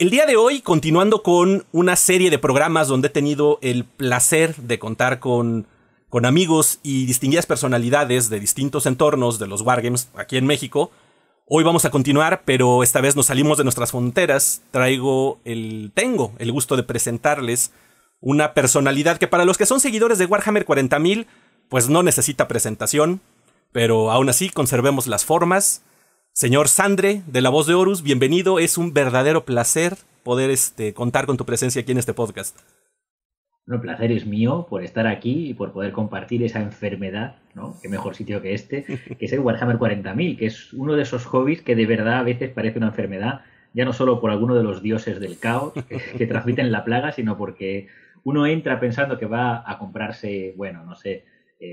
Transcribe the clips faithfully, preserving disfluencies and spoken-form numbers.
El día de hoy, continuando con una serie de programas donde he tenido el placer de contar con, con amigos y distinguidas personalidades de distintos entornos de los Wargames aquí en México, hoy vamos a continuar, pero esta vez nos salimos de nuestras fronteras. Traigo el, tengo el gusto de presentarles una personalidad que para los que son seguidores de Warhammer cuarenta mil, pues no necesita presentación, pero aún así conservemos las formas. Señor Xandre, de La Voz de Horus, bienvenido. Es un verdadero placer poder este, contar con tu presencia aquí en este podcast. Bueno, el placer es mío por estar aquí y por poder compartir esa enfermedad, ¿no? Qué mejor sitio que este, que es el Warhammer cuarenta mil, que es uno de esos hobbies que de verdad a veces parece una enfermedad, ya no solo por alguno de los dioses del caos que, que transmiten la plaga, sino porque uno entra pensando que va a comprarse, bueno, no sé,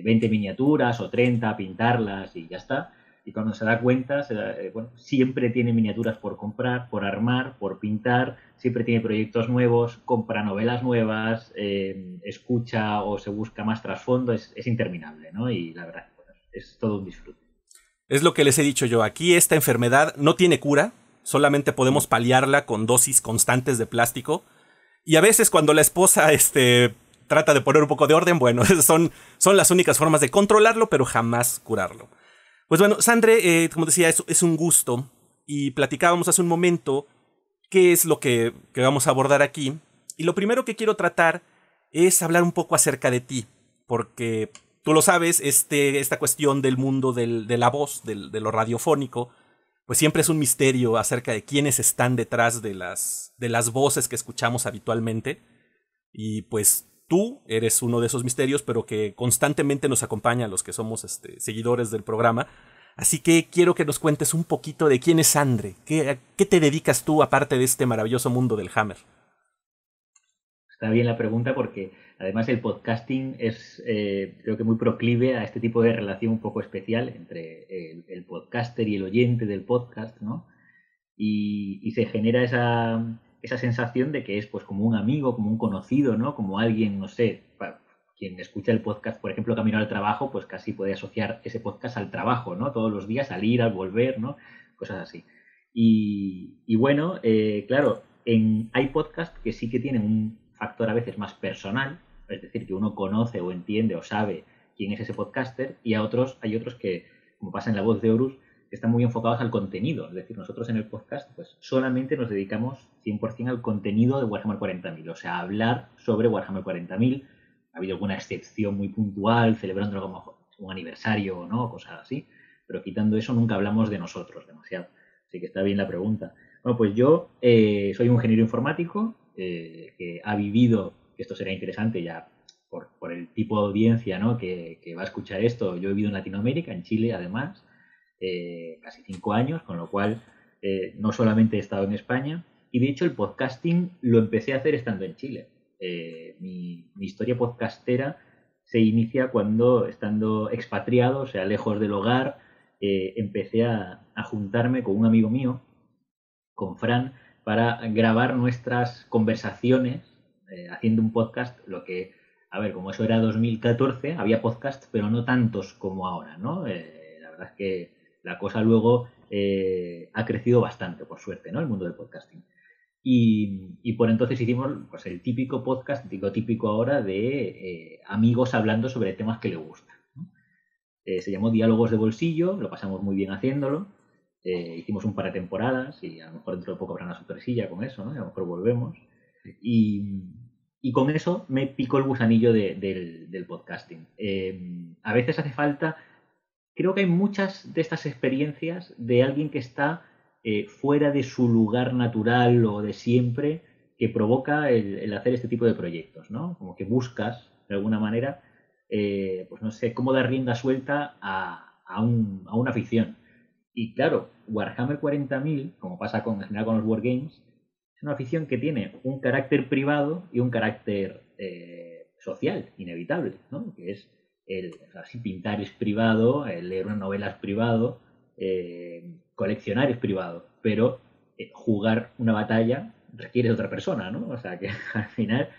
veinte miniaturas o treinta, pintarlas y ya está. Y cuando se da cuenta, se da, eh, bueno, siempre tiene miniaturas por comprar, por armar, por pintar, siempre tiene proyectos nuevos, compra novelas nuevas, eh, escucha o se busca más trasfondo, es, es interminable, ¿no? Y la verdad, bueno, es todo un disfrute. Es lo que les he dicho yo, aquí esta enfermedad no tiene cura, solamente podemos paliarla con dosis constantes de plástico. Y a veces cuando la esposa este, trata de poner un poco de orden, bueno, son, son las únicas formas de controlarlo, pero jamás curarlo. Pues bueno, Xandre, eh, como decía, es, es un gusto y platicábamos hace un momento qué es lo que, que vamos a abordar aquí. Y lo primero que quiero tratar es hablar un poco acerca de ti, porque tú lo sabes, este, esta cuestión del mundo del, de la voz, del, de lo radiofónico, pues siempre es un misterio acerca de quiénes están detrás de las, de las voces que escuchamos habitualmente. Y pues tú eres uno de esos misterios, pero que constantemente nos acompaña a los que somos este, seguidores del programa. Así que quiero que nos cuentes un poquito de quién es Xandre. ¿Qué, a qué te dedicas tú, aparte de este maravilloso mundo del Hammer? Está bien la pregunta porque, además, el podcasting es, eh, creo que muy proclive a este tipo de relación un poco especial entre el, el podcaster y el oyente del podcast, ¿no? Y, y se genera esa... esa sensación de que es pues como un amigo, como un conocido, ¿no? Como alguien, no sé, para quien escucha el podcast, por ejemplo, camino al trabajo, pues casi puede asociar ese podcast al trabajo, ¿no? Todos los días, al ir, al volver, ¿no? Cosas así. Y, y bueno, eh, claro, en, hay podcasts que sí que tienen un factor a veces más personal, es decir, que uno conoce o entiende o sabe quién es ese podcaster, y a otros, hay otros que, como pasa en La Voz de Horus, que están muy enfocados al contenido. Es decir, nosotros en el podcast pues solamente nos dedicamos cien por ciento al contenido de Warhammer cuarenta mil, o sea, a hablar sobre Warhammer cuarenta mil. Ha habido alguna excepción muy puntual, celebrando como un aniversario, ¿no? O cosas así, pero quitando eso nunca hablamos de nosotros demasiado. Así que está bien la pregunta. Bueno, pues yo eh, soy un ingeniero informático eh, que ha vivido, que esto será interesante ya por, por el tipo de audiencia, ¿no? que, que va a escuchar esto. Yo he vivido en Latinoamérica, en Chile además, Eh, casi cinco años, con lo cual eh, no solamente he estado en España, y de hecho el podcasting lo empecé a hacer estando en Chile. Eh, mi, mi historia podcastera se inicia cuando, estando expatriado, o sea, lejos del hogar, eh, empecé a, a juntarme con un amigo mío, con Fran, para grabar nuestras conversaciones eh, haciendo un podcast, lo que, a ver, como eso era dos mil catorce, había podcasts, pero no tantos como ahora, ¿no? Eh, la verdad es que la cosa luego eh, ha crecido bastante, por suerte, ¿no? El mundo del podcasting. Y, y por entonces hicimos pues, el típico podcast, digo típico ahora, de eh, amigos hablando sobre temas que les gustan, ¿no? Eh, se llamó Diálogos de Bolsillo, lo pasamos muy bien haciéndolo. Eh, hicimos un par de temporadas y a lo mejor dentro de poco habrá una sorpresilla con eso, ¿no? Y a lo mejor volvemos. Y, y con eso me picó el gusanillo de, del, del podcasting. Eh, a veces hace falta... Creo que hay muchas de estas experiencias de alguien que está eh, fuera de su lugar natural o de siempre, que provoca el, el hacer este tipo de proyectos, ¿no? Como que buscas, de alguna manera, eh, pues no sé, cómo dar rienda suelta a, a, un, a una afición. Y claro, Warhammer cuarenta mil, como pasa con, en general con los Wargames, es una afición que tiene un carácter privado y un carácter eh, social, inevitable, ¿no? Que es... El, o sea, si pintar es privado, el leer una novela es privado, eh, coleccionar es privado, pero eh, jugar una batalla requiere de otra persona, ¿no? O sea que al final,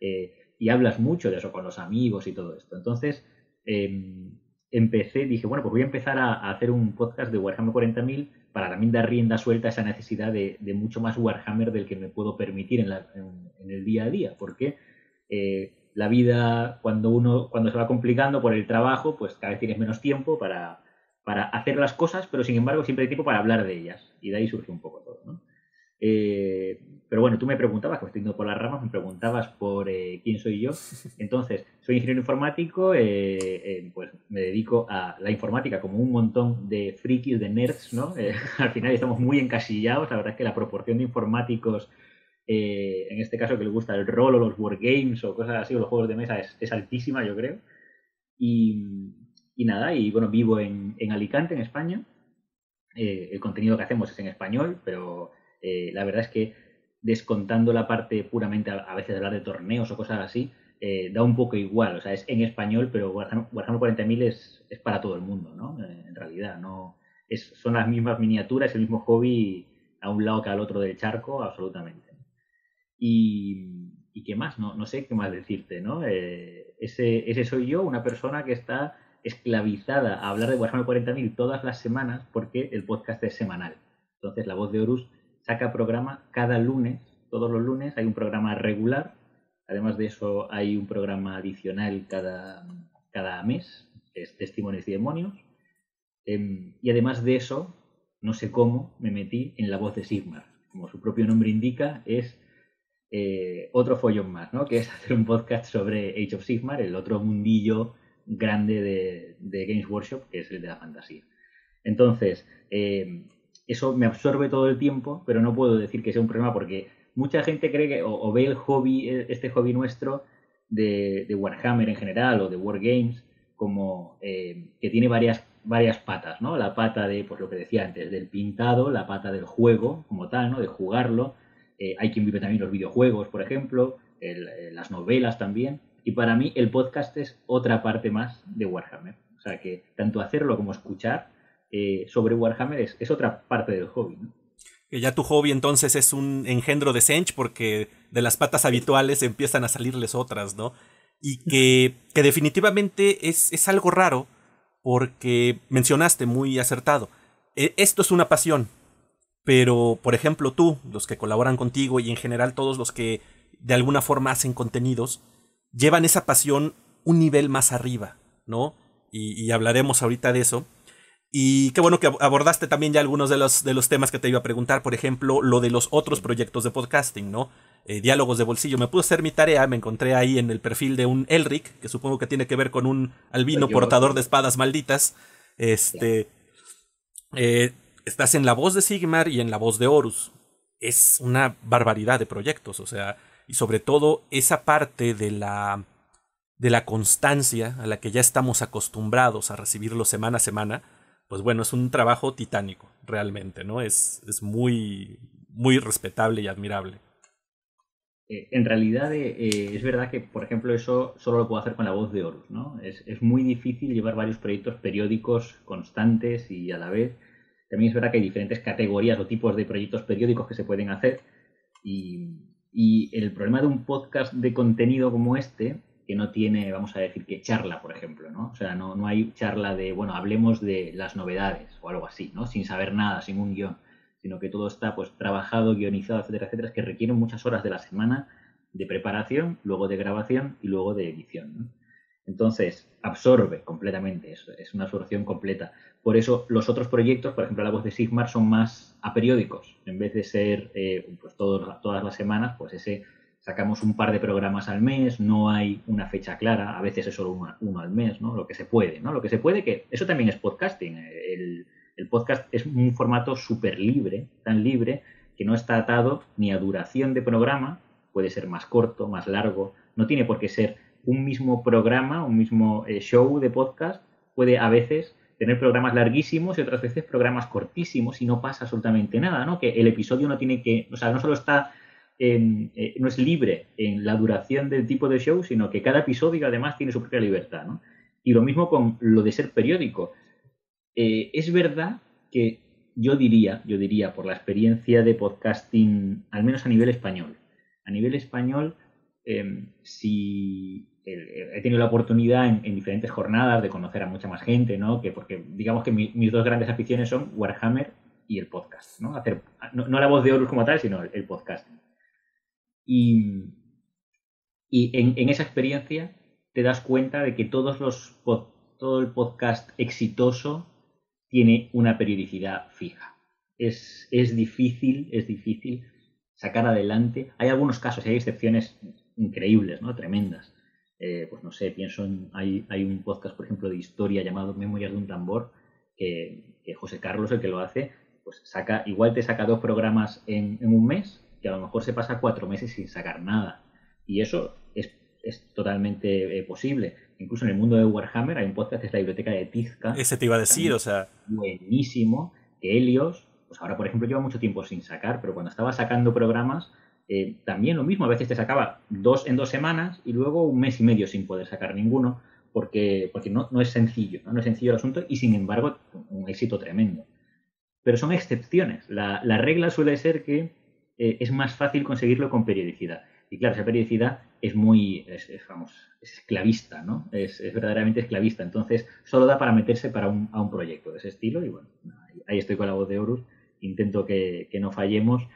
eh, y hablas mucho de eso con los amigos y todo esto. Entonces, eh, empecé, dije, bueno, pues voy a empezar a, a hacer un podcast de Warhammer cuarenta mil para también dar rienda suelta a esa necesidad de, de mucho más Warhammer del que me puedo permitir en, la, en, en el día a día, porque eh, la vida, cuando uno cuando se va complicando por el trabajo, pues cada vez tienes menos tiempo para, para hacer las cosas, pero sin embargo siempre hay tiempo para hablar de ellas, y de ahí surge un poco todo, ¿no? Eh, pero bueno, tú me preguntabas, que me estoy yendo por las ramas, me preguntabas por eh, quién soy yo. Entonces, soy ingeniero informático, eh, eh, pues me dedico a la informática como un montón de frikis, de nerds, ¿no? Eh, al final estamos muy encasillados, la verdad es que la proporción de informáticos, eh, en este caso que les gusta el rol o los wargames o cosas así, o los juegos de mesa, es, es altísima, yo creo. Y, y nada, y bueno, vivo en, en Alicante, en España. Eh, el contenido que hacemos es en español, pero... Eh, la verdad es que, descontando la parte puramente a, a veces de hablar de torneos o cosas así, eh, da un poco igual. O sea, es en español, pero Warhammer cuarenta mil es, es para todo el mundo, ¿no? Eh, en realidad, no es, son las mismas miniaturas, el mismo hobby a un lado que al otro del charco, absolutamente. Y, y qué más, no, no sé qué más decirte, ¿no? Eh, ese, ese soy yo, una persona que está esclavizada a hablar de Warhammer cuarenta mil todas las semanas porque el podcast es semanal. Entonces, La Voz de Horus saca programa cada lunes, todos los lunes hay un programa regular, además de eso hay un programa adicional cada, cada mes, que es Testimonios y Demonios, eh, y además de eso, no sé cómo, me metí en La Voz de Sigmar, como su propio nombre indica, es eh, otro follón más, ¿no? Que es hacer un podcast sobre Age of Sigmar, el otro mundillo grande de, de Games Workshop, que es el de la fantasía. Entonces, eh, eso me absorbe todo el tiempo, pero no puedo decir que sea un problema porque mucha gente cree que, o, o ve el hobby, este hobby nuestro de, de Warhammer en general o de Wargames, como eh, que tiene varias, varias patas, ¿no? La pata de, pues lo que decía antes, del pintado, la pata del juego como tal, ¿no? De jugarlo. Eh, hay quien vive también los videojuegos, por ejemplo, el, las novelas también. Y para mí el podcast es otra parte más de Warhammer. O sea que tanto hacerlo como escuchar Eh, sobre Warhammer es, es otra parte del hobby, ¿no? Que ya tu hobby entonces es un engendro de Sench, porque de las patas habituales empiezan a salirles otras, ¿no? Y que, que definitivamente es, es algo raro, porque mencionaste muy acertado, eh, esto es una pasión, pero por ejemplo tú, los que colaboran contigo y en general todos los que de alguna forma hacen contenidos, llevan esa pasión un nivel más arriba, ¿no? Y, y hablaremos ahorita de eso. Y qué bueno que abordaste también ya algunos de los, de los temas que te iba a preguntar, por ejemplo, lo de los otros proyectos de podcasting, ¿no? Eh, Diálogos de Bolsillo. Me pude hacer mi tarea, me encontré ahí en el perfil de un Elric, que supongo que tiene que ver con un albino portador de espadas malditas. Este, eh, estás en La Voz de Sigmar y en La Voz de Horus. Es una barbaridad de proyectos, o sea, y sobre todo esa parte de la, de la constancia a la que ya estamos acostumbrados a recibirlo semana a semana. Pues bueno, es un trabajo titánico, realmente, ¿no? Es, es muy, muy respetable y admirable. Eh, en realidad, eh, es verdad que, por ejemplo, eso solo lo puedo hacer con La Voz de Horus, ¿no? Es, es muy difícil llevar varios proyectos periódicos constantes y a la vez. También es verdad que hay diferentes categorías o tipos de proyectos periódicos que se pueden hacer. Y, y el problema de un podcast de contenido como este, que no tiene, vamos a decir, que charla, por ejemplo, ¿no? O sea, no, no hay charla de, bueno, hablemos de las novedades o algo así, ¿no? Sin saber nada, sin un guión, sino que todo está, pues, trabajado, guionizado, etcétera, etcétera, es que requieren muchas horas de la semana de preparación, luego de grabación y luego de edición, ¿no? Entonces, absorbe completamente eso, es una absorción completa. Por eso los otros proyectos, por ejemplo, La Voz de Sigmar, son más aperiódicos. En vez de ser, eh, pues, todos, todas las semanas, pues ese... Sacamos un par de programas al mes, no hay una fecha clara, a veces es solo una, uno al mes, ¿no? Lo que se puede, ¿no? Lo que se puede, que eso también es podcasting. El, el podcast es un formato súper libre, tan libre, que no está atado ni a duración de programa, puede ser más corto, más largo, no tiene por qué ser un mismo programa, un mismo eh, show de podcast, puede a veces tener programas larguísimos y otras veces programas cortísimos y no pasa absolutamente nada, ¿no? Que el episodio no tiene que, o sea, no solo está... En, eh, no es libre en la duración del tipo de show, sino que cada episodio además tiene su propia libertad, ¿no? Y lo mismo con lo de ser periódico. Eh, es verdad que yo diría, yo diría por la experiencia de podcasting, al menos a nivel español, a nivel español, eh, si he tenido la oportunidad en, en diferentes jornadas de conocer a mucha más gente, ¿no? Que porque digamos que mi, mis dos grandes aficiones son Warhammer y el podcast, ¿no? Hacer, no, no La Voz de Horus como tal, sino el, el podcast. Y, y en, en esa experiencia te das cuenta de que todos los pod, todo el podcast exitoso tiene una periodicidad fija. Es, es difícil, es difícil sacar adelante. Hay algunos casos, hay excepciones increíbles, ¿no? Tremendas. Eh, pues no sé, pienso en, hay, hay un podcast, por ejemplo, de historia llamado Memorias de un Tambor, que, que José Carlos, el que lo hace, pues saca, igual te saca dos programas en, en un mes, que a lo mejor se pasa cuatro meses sin sacar nada. Y eso es, es totalmente eh, posible. Incluso en el mundo de Warhammer hay un podcast que es la biblioteca de Tizca. Ese te iba a decir, o sea... Buenísimo, que Helios, pues ahora por ejemplo lleva mucho tiempo sin sacar, pero cuando estaba sacando programas... Eh, también lo mismo, a veces te sacaba dos en dos semanas y luego un mes y medio sin poder sacar ninguno, porque, porque no, no es sencillo, ¿no? No es sencillo el asunto y sin embargo un éxito tremendo. Pero son excepciones. La, la regla suele ser que eh, es más fácil conseguirlo con periodicidad. Y claro, esa periodicidad es muy, es, es, vamos, es esclavista, ¿no? Es, es verdaderamente esclavista. Entonces solo da para meterse para un, a un proyecto de ese estilo y bueno, ahí estoy con La Voz de Horus, intento que, que no fallemos.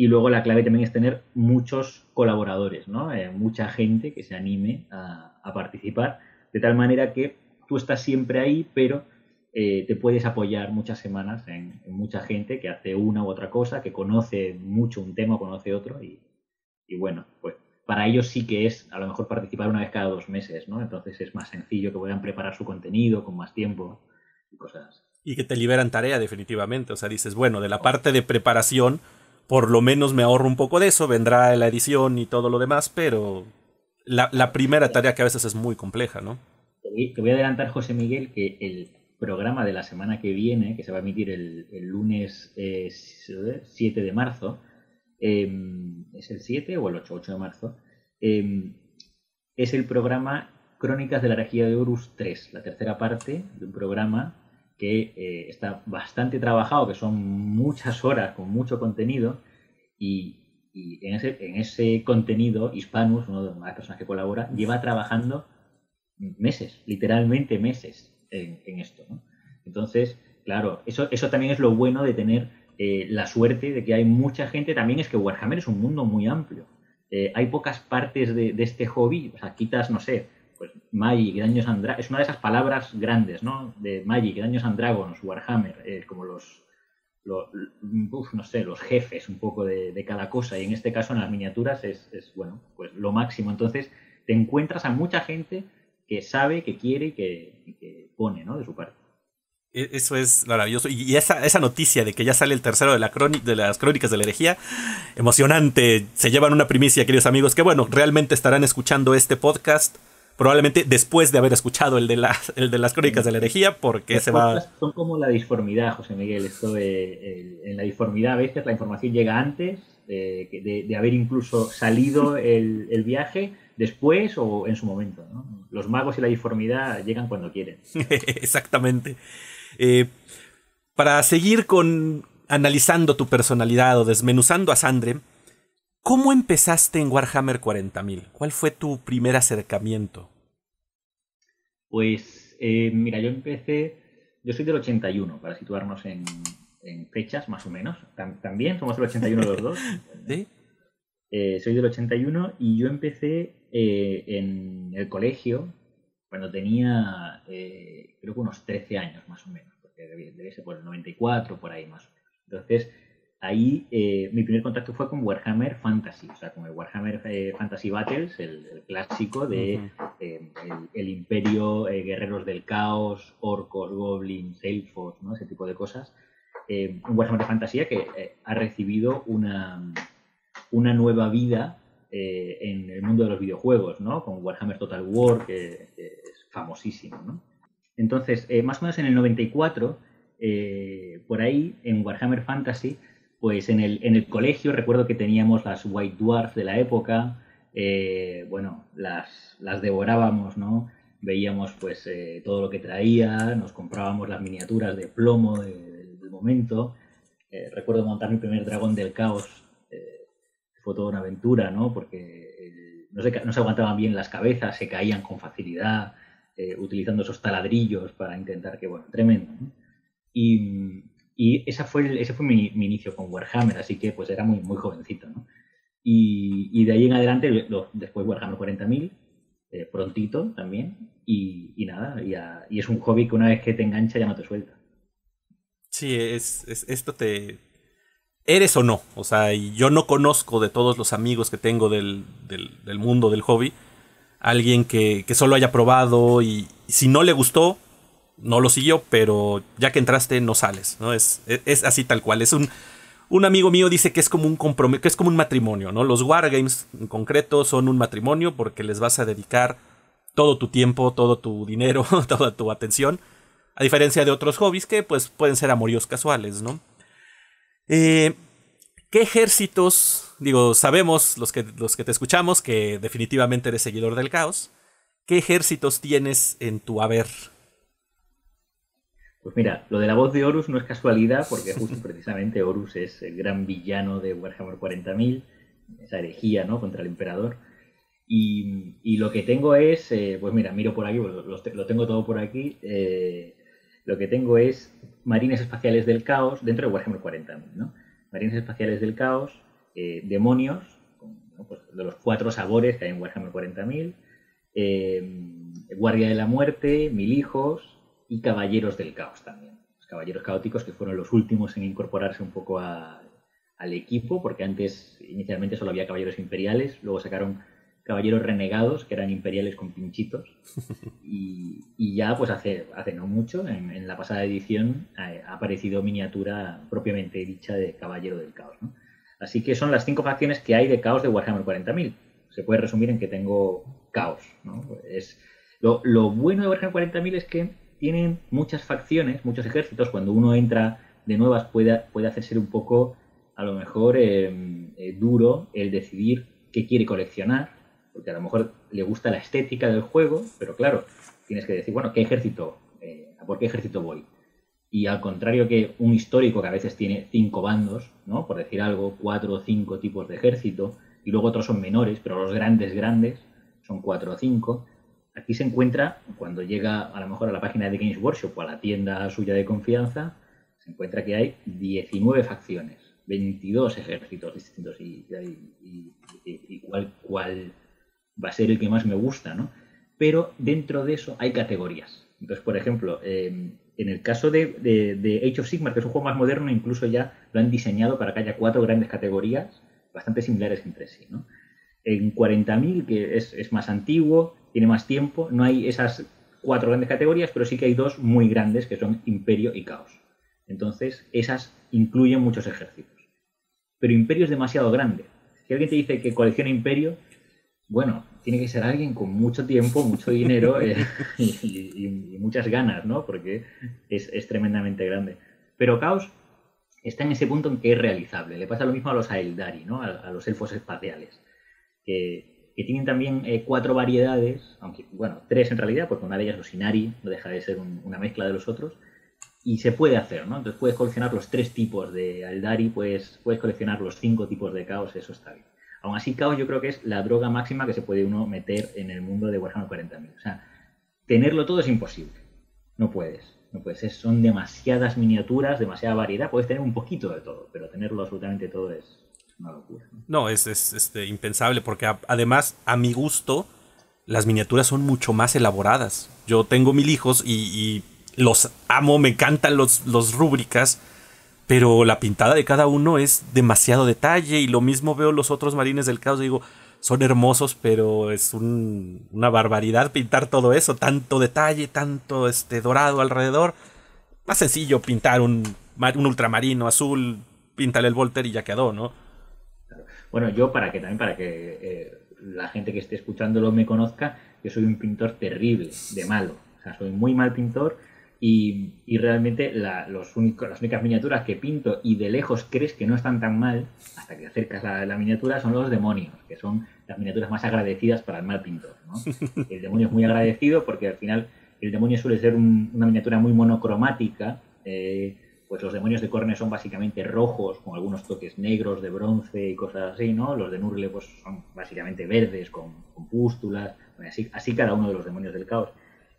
Y luego la clave también es tener muchos colaboradores, ¿no? Eh, mucha gente que se anime a, a participar, de tal manera que tú estás siempre ahí, pero eh, te puedes apoyar muchas semanas en, en mucha gente que hace una u otra cosa, que conoce mucho un tema o conoce otro. Y, y bueno, pues para ellos sí que es a lo mejor participar una vez cada dos meses, ¿no? Entonces es más sencillo que puedan preparar su contenido con más tiempo y cosas así. Y que te liberan tarea definitivamente. O sea, dices, bueno, de la parte de preparación... Por lo menos me ahorro un poco de eso, vendrá la edición y todo lo demás, pero la, la primera tarea que a veces es muy compleja, ¿no? Te voy a adelantar, José Miguel, que el programa de la semana que viene, que se va a emitir el, el lunes eh, siete de marzo, eh, ¿es el siete o el ocho? ocho de marzo, eh, es el programa Crónicas de la Herejía de Horus tres, la tercera parte de un programa... que eh, está bastante trabajado, que son muchas horas con mucho contenido y, y en, ese, en ese contenido Hispanus, una de las personas que colabora, lleva trabajando meses, literalmente meses en, en esto, ¿no? Entonces, claro, eso, eso también es lo bueno de tener eh, la suerte de que hay mucha gente. También es que Warhammer es un mundo muy amplio, eh, hay pocas partes de, de este hobby, o sea, quitas, no sé, pues Magic, Dungeons and Dragons, es una de esas palabras grandes, ¿no? De Magic, Dungeons and Dragons, Warhammer, eh, como los, los uf, no sé, los jefes un poco de, de cada cosa, y en este caso en las miniaturas es, es, bueno, pues lo máximo. Entonces te encuentras a mucha gente que sabe, que quiere y que, y que pone, ¿no? De su parte. Eso es maravilloso. Y esa, esa noticia de que ya sale el tercero de, la croni- de las Crónicas de la Herejía, emocionante. Se llevan una primicia, queridos amigos, que bueno, realmente estarán escuchando este podcast probablemente después de haber escuchado el de, la, el de las Crónicas de la Herejía, porque las se va... Son como la disformidad, José Miguel. Esto de, el, en la disformidad a veces la información llega antes de, de, de haber incluso salido el, el viaje, después o en su momento, ¿no? Los magos y la disformidad llegan cuando quieren. Exactamente. Eh, para seguir con analizando tu personalidad o desmenuzando a Xandre, ¿cómo empezaste en Warhammer cuarenta mil? ¿Cuál fue tu primer acercamiento? Pues, eh, mira, yo empecé... Yo soy del ochenta y uno, para situarnos en, en fechas, más o menos. Tam- también somos del ochenta y uno los dos. ¿Sí? Eh, soy del ochenta y uno y yo empecé eh, en el colegio cuando tenía, eh, creo que unos trece años, más o menos. Porque debe, debe ser por el noventa y cuatro, por ahí más o menos. Entonces... Ahí eh, mi primer contacto fue con Warhammer Fantasy, o sea, con el Warhammer eh, Fantasy Battles, el, el clásico de uh-huh. eh, el, el Imperio, eh, Guerreros del Caos, Orcos, Goblins, Elfos, ¿no? Ese tipo de cosas. Eh, un Warhammer de fantasía que eh, ha recibido una, una nueva vida eh, en el mundo de los videojuegos, ¿no? Con Warhammer Total War, que, que es famosísimo, ¿no? Entonces, eh, más o menos en el noventa y cuatro, eh, por ahí, en Warhammer Fantasy... Pues en el, en el colegio recuerdo que teníamos las White Dwarfs de la época, eh, bueno, las, las devorábamos, ¿no? Veíamos pues eh, todo lo que traía, nos comprábamos las miniaturas de plomo del de momento. Eh, recuerdo montar mi primer dragón del caos, eh, fue toda una aventura, ¿no? Porque el, no se, no se aguantaban bien las cabezas, se caían con facilidad, eh, utilizando esos taladrillos para intentar que, bueno, tremendo, ¿no? Y, y esa fue el, ese fue mi, mi inicio con Warhammer, así que pues era muy, muy jovencito, ¿no? Y, y de ahí en adelante, lo, después Warhammer cuarenta mil, eh, prontito también, y, y nada, y, a, y es un hobby que una vez que te engancha ya no te suelta. Sí, es, es esto te... eres o no, o sea, yo no conozco de todos los amigos que tengo del, del, del mundo del hobby, alguien que, que solo haya probado y si no le gustó, no lo siguió, pero ya que entraste no sales, ¿no? Es, es, es así tal cual, es un, un amigo mío dice que es como un compromiso, que es como un matrimonio, ¿no? Los wargames en concreto son un matrimonio porque les vas a dedicar todo tu tiempo, todo tu dinero, toda tu atención, a diferencia de otros hobbies que pues pueden ser amoríos casuales, ¿no? Eh, ¿Qué ejércitos? Digo, sabemos los que, los que te escuchamos que definitivamente eres seguidor del caos. ¿Qué ejércitos tienes en tu haber? Pues mira, lo de la voz de Horus no es casualidad, porque justo precisamente Horus es el gran villano de Warhammer cuarenta mil, esa herejía, ¿no?, contra el emperador. Y, y lo que tengo es, eh, pues mira, miro por aquí, pues lo, lo tengo todo por aquí. Eh, Lo que tengo es Marines Espaciales del Caos, dentro de Warhammer cuarenta mil, ¿no? Marines Espaciales del Caos, eh, demonios, ¿no?, pues de los cuatro sabores que hay en Warhammer cuarenta mil, eh, Guardia de la Muerte, Mil Hijos y Caballeros del Caos también. Los Caballeros Caóticos que fueron los últimos en incorporarse un poco a, al equipo, porque antes inicialmente solo había Caballeros Imperiales, luego sacaron Caballeros Renegados, que eran imperiales con pinchitos, y, y ya pues hace, hace no mucho, en, en la pasada edición, ha, ha aparecido miniatura propiamente dicha de Caballero del Caos, ¿no? Así que son las cinco facciones que hay de caos de Warhammer cuarenta mil. Se puede resumir en que tengo caos, ¿no? Es, lo, lo bueno de Warhammer cuarenta mil es que tienen muchas facciones, muchos ejércitos. Cuando uno entra de nuevas puede, puede hacerse un poco, a lo mejor, eh, eh, duro el decidir qué quiere coleccionar, porque a lo mejor le gusta la estética del juego, pero claro, tienes que decir, bueno, ¿qué ejército? Eh, ¿A por qué ejército voy? Y al contrario que un histórico que a veces tiene cinco bandos, ¿no?, por decir algo, cuatro o cinco tipos de ejército, y luego otros son menores, pero los grandes, grandes, son cuatro o cinco. Aquí se encuentra, cuando llega a lo mejor a la página de Games Workshop o a la tienda suya de confianza, se encuentra que hay diecinueve facciones, veintidós ejércitos distintos, y, y, y, y cuál... cuál va a ser el que más me gusta, ¿no? Pero dentro de eso hay categorías. Entonces, por ejemplo, eh, en el caso de, de, de Age of Sigmar, que es un juego más moderno, incluso ya lo han diseñado para que haya cuatro grandes categorías bastante similares entre sí, ¿no? En cuarenta mil, que es, es más antiguo, tiene más tiempo, no hay esas cuatro grandes categorías, pero sí que hay dos muy grandes, que son Imperio y Caos. Entonces, esas incluyen muchos ejércitos. Pero Imperio es demasiado grande. Si alguien te dice que colecciona Imperio, bueno, tiene que ser alguien con mucho tiempo, mucho dinero eh, y, y, y muchas ganas, ¿no? Porque es, es tremendamente grande. Pero Caos está en ese punto en que es realizable. Le pasa lo mismo a los Aeldari, ¿no?, a, a los elfos espaciales, que, que tienen también eh, cuatro variedades, aunque, bueno, tres en realidad, porque una de ellas, los Inari, no deja de ser un, una mezcla de los otros, y se puede hacer, ¿no? Entonces puedes coleccionar los tres tipos de Aeldari, puedes, puedes coleccionar los cinco tipos de Caos, eso está bien. Aún así, Caos yo creo que es la droga máxima que se puede uno meter en el mundo de Warhammer cuarenta mil. O sea, tenerlo todo es imposible. No puedes. No puedes. Es, son demasiadas miniaturas, demasiada variedad. Puedes tener un poquito de todo, pero tenerlo absolutamente todo es una locura, ¿no? No, es, es este, impensable, porque a, además, a mi gusto, las miniaturas son mucho más elaboradas. Yo tengo Mil Hijos y, y los amo, me encantan los, los rúbricas, pero la pintada de cada uno es demasiado detalle, y lo mismo veo los otros Marines del Caos, digo, son hermosos, pero es un, una barbaridad pintar todo eso, tanto detalle, tanto este dorado alrededor. Más sencillo pintar un, un ultramarino azul, píntale el Volter y ya quedó, ¿no? Bueno, yo para que también, para que eh, la gente que esté escuchándolo me conozca, yo soy un pintor terrible, de malo, o sea, soy muy mal pintor. Y, y realmente la, los únicos, las únicas miniaturas que pinto y de lejos crees que no están tan mal hasta que acercas la, la miniatura son los demonios, que son las miniaturas más agradecidas para el mal pintor, ¿no? El demonio es muy agradecido porque al final el demonio suele ser un, una miniatura muy monocromática, eh, pues los demonios de Corne son básicamente rojos, con algunos toques negros de bronce y cosas así, ¿no? Los de Nurgle pues son básicamente verdes, con, con pústulas, así, así cada uno de los demonios del caos.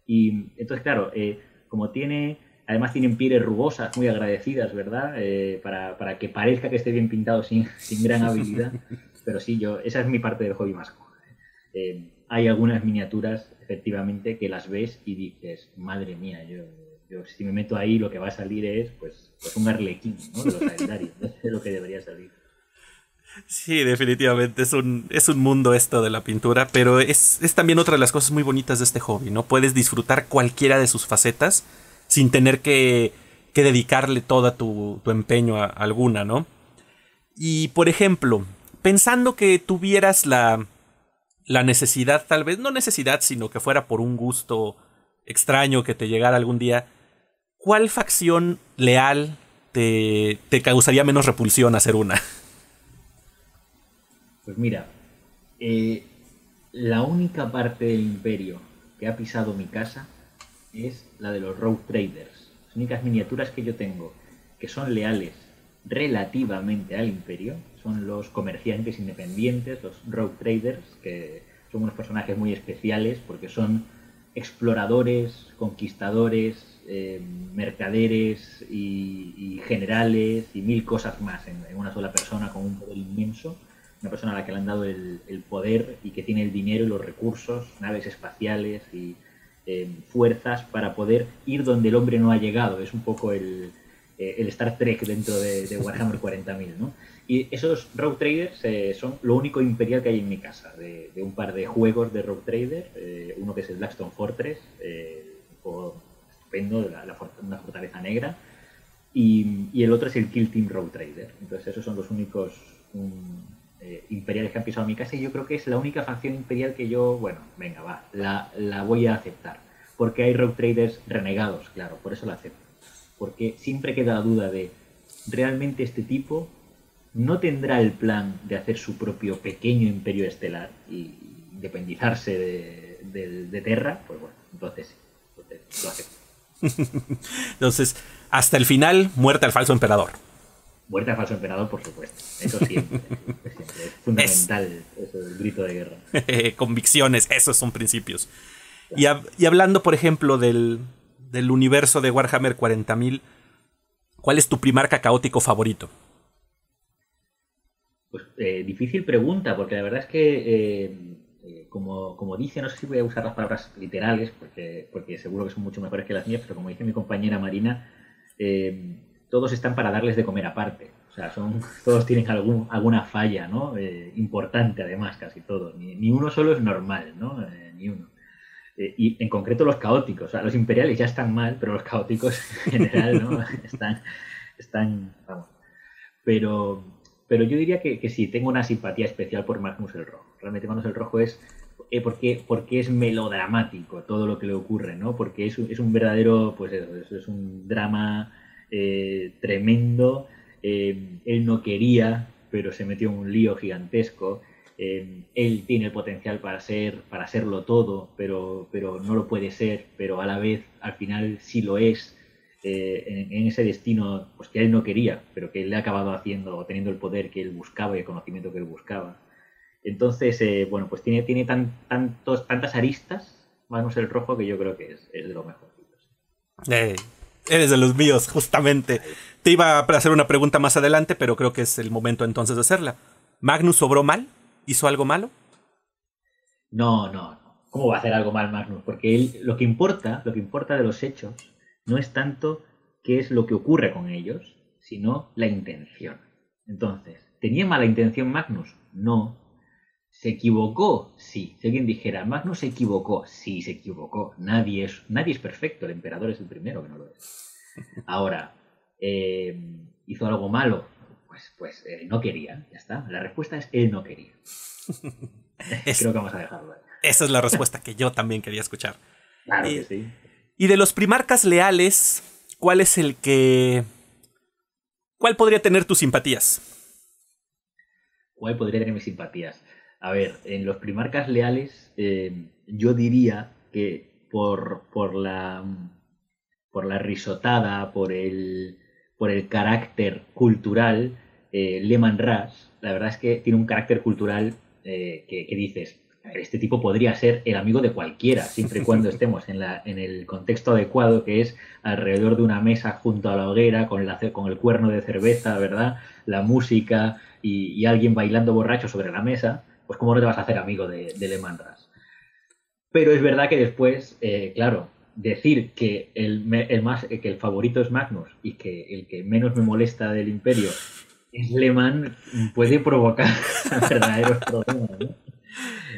Y entonces, claro, eh, como tiene... Además tienen pieles rugosas, muy agradecidas, ¿verdad? Eh, para, para que parezca que esté bien pintado sin, sin gran habilidad. Pero sí, yo esa es mi parte del hobby más coja. Eh, hay algunas miniaturas, efectivamente, que las ves y dices, madre mía, yo, yo si me meto ahí lo que va a salir es pues, pues un arlequín, ¿no? De los Aeldari, no sé lo que debería salir. Sí, definitivamente es un, es un mundo esto de la pintura, pero es, es también otra de las cosas muy bonitas de este hobby, ¿no? Puedes disfrutar cualquiera de sus facetas sin tener que, que dedicarle todo tu, tu empeño a, a alguna, ¿no? Y, por ejemplo, pensando que tuvieras la, la necesidad, tal vez, no necesidad, sino que fuera por un gusto extraño que te llegara algún día, ¿cuál facción leal te, te causaría menos repulsión hacer una? Pues mira, eh, la única parte del imperio que ha pisado mi casa es la de los Rogue Traders. Las únicas miniaturas que yo tengo que son leales relativamente al imperio son los comerciantes independientes, los Rogue Traders, que son unos personajes muy especiales porque son exploradores, conquistadores, eh, mercaderes y, y generales y mil cosas más en, en una sola persona con un poder inmenso. Una persona a la que le han dado el, el poder y que tiene el dinero y los recursos, naves espaciales y fuerzas para poder ir donde el hombre no ha llegado. Es un poco el, el Star Trek dentro de, de Warhammer cuarenta mil, ¿no? Y esos Rogue Traders eh, son lo único imperial que hay en mi casa, de, de un par de juegos de Rogue Trader, eh, uno que es el Blackstone Fortress, eh, un juego estupendo, la, la for una fortaleza negra, y, y el otro es el Kill Team Rogue Trader. Entonces esos son los únicos un, eh, imperiales que han pisado en mi casa, y yo creo que es la única facción imperial que yo, bueno, venga, va, la, la voy a aceptar. Porque hay Rogue Traders renegados, claro, por eso lo acepto. Porque siempre queda la duda de, ¿realmente este tipo no tendrá el plan de hacer su propio pequeño imperio estelar y independizarse de, de, de Terra? Pues bueno, entonces sí, entonces lo acepto. Entonces, hasta el final, muerte al falso emperador. Muerte al falso emperador, por supuesto. Eso siempre, siempre es fundamental, es... eso, el grito de guerra. Convicciones, esos son principios. Y, hab y hablando, por ejemplo, del, del universo de Warhammer cuarenta mil, ¿cuál es tu primarca caótico favorito? Pues eh, difícil pregunta, porque la verdad es que, eh, eh, como, como dice, no sé si voy a usar las palabras literales, porque, porque seguro que son mucho mejores que las mías, pero como dice mi compañera Marina, eh, todos están para darles de comer aparte. O sea, son, todos tienen algún, alguna falla, ¿no? Eh, importante, además, casi todos. Ni, ni uno solo es normal, ¿no? Eh, ni uno. Y en concreto los caóticos, o sea, los imperiales ya están mal, pero los caóticos en general, ¿no? Están, están, vamos. Pero, pero yo diría que, que sí, tengo una simpatía especial por Magnus el Rojo. Realmente Magnus el Rojo es, eh, porque, porque es melodramático todo lo que le ocurre, ¿no? Porque es, es un verdadero, pues eso, es un drama eh, tremendo. Eh, él no quería, pero se metió en un lío gigantesco. Eh, él tiene el potencial para ser, para serlo todo, pero, pero no lo puede ser, pero a la vez al final sí lo es, eh, en, en ese destino pues, que él no quería, pero que él le ha acabado haciendo o teniendo el poder que él buscaba y el conocimiento que él buscaba. Entonces, eh, bueno, pues tiene, tiene tan, tantos, tantas aristas, Magnus el Rojo, que yo creo que es, es de los mejorcitos. Hey, eres de los míos, justamente. Ahí. Te iba a hacer una pregunta más adelante, pero creo que es el momento entonces de hacerla. ¿Magnus sobró mal? ¿Hizo algo malo? No, no, no. ¿Cómo va a hacer algo mal Magnus? Porque él, lo que importa, lo que importa de los hechos no es tanto qué es lo que ocurre con ellos, sino la intención. Entonces, ¿tenía mala intención Magnus? No. ¿Se equivocó? Sí. Si alguien dijera, Magnus se equivocó. Sí, se equivocó. Nadie es, nadie es perfecto. El emperador es el primero que no lo es. Ahora, eh, ¿hizo algo malo? Pues, pues él no quería, ya está. La respuesta es él no quería. es, Creo que vamos a dejarlo. Esa es la respuesta que yo también quería escuchar. Claro eh, que sí. Y de los primarcas leales, ¿cuál es el que... ¿Cuál podría tener tus simpatías? ¿Cuál podría tener mis simpatías? A ver, en los primarcas leales, eh, yo diría que por, por la... por la risotada, por el... por el carácter cultural, eh, Leman Russ, la verdad es que tiene un carácter cultural eh, que, que dices, este tipo podría ser el amigo de cualquiera, siempre y cuando estemos en, la, en el contexto adecuado, que es alrededor de una mesa junto a la hoguera, con, la, con el cuerno de cerveza, ¿verdad? La música y, y alguien bailando borracho sobre la mesa, pues cómo no te vas a hacer amigo de, de Leman Russ. Pero es verdad que después, eh, claro, decir que el, el, más, que el favorito es Magnus y que el que menos me molesta del Imperio es Leman puede provocar verdaderos problemas, ¿no?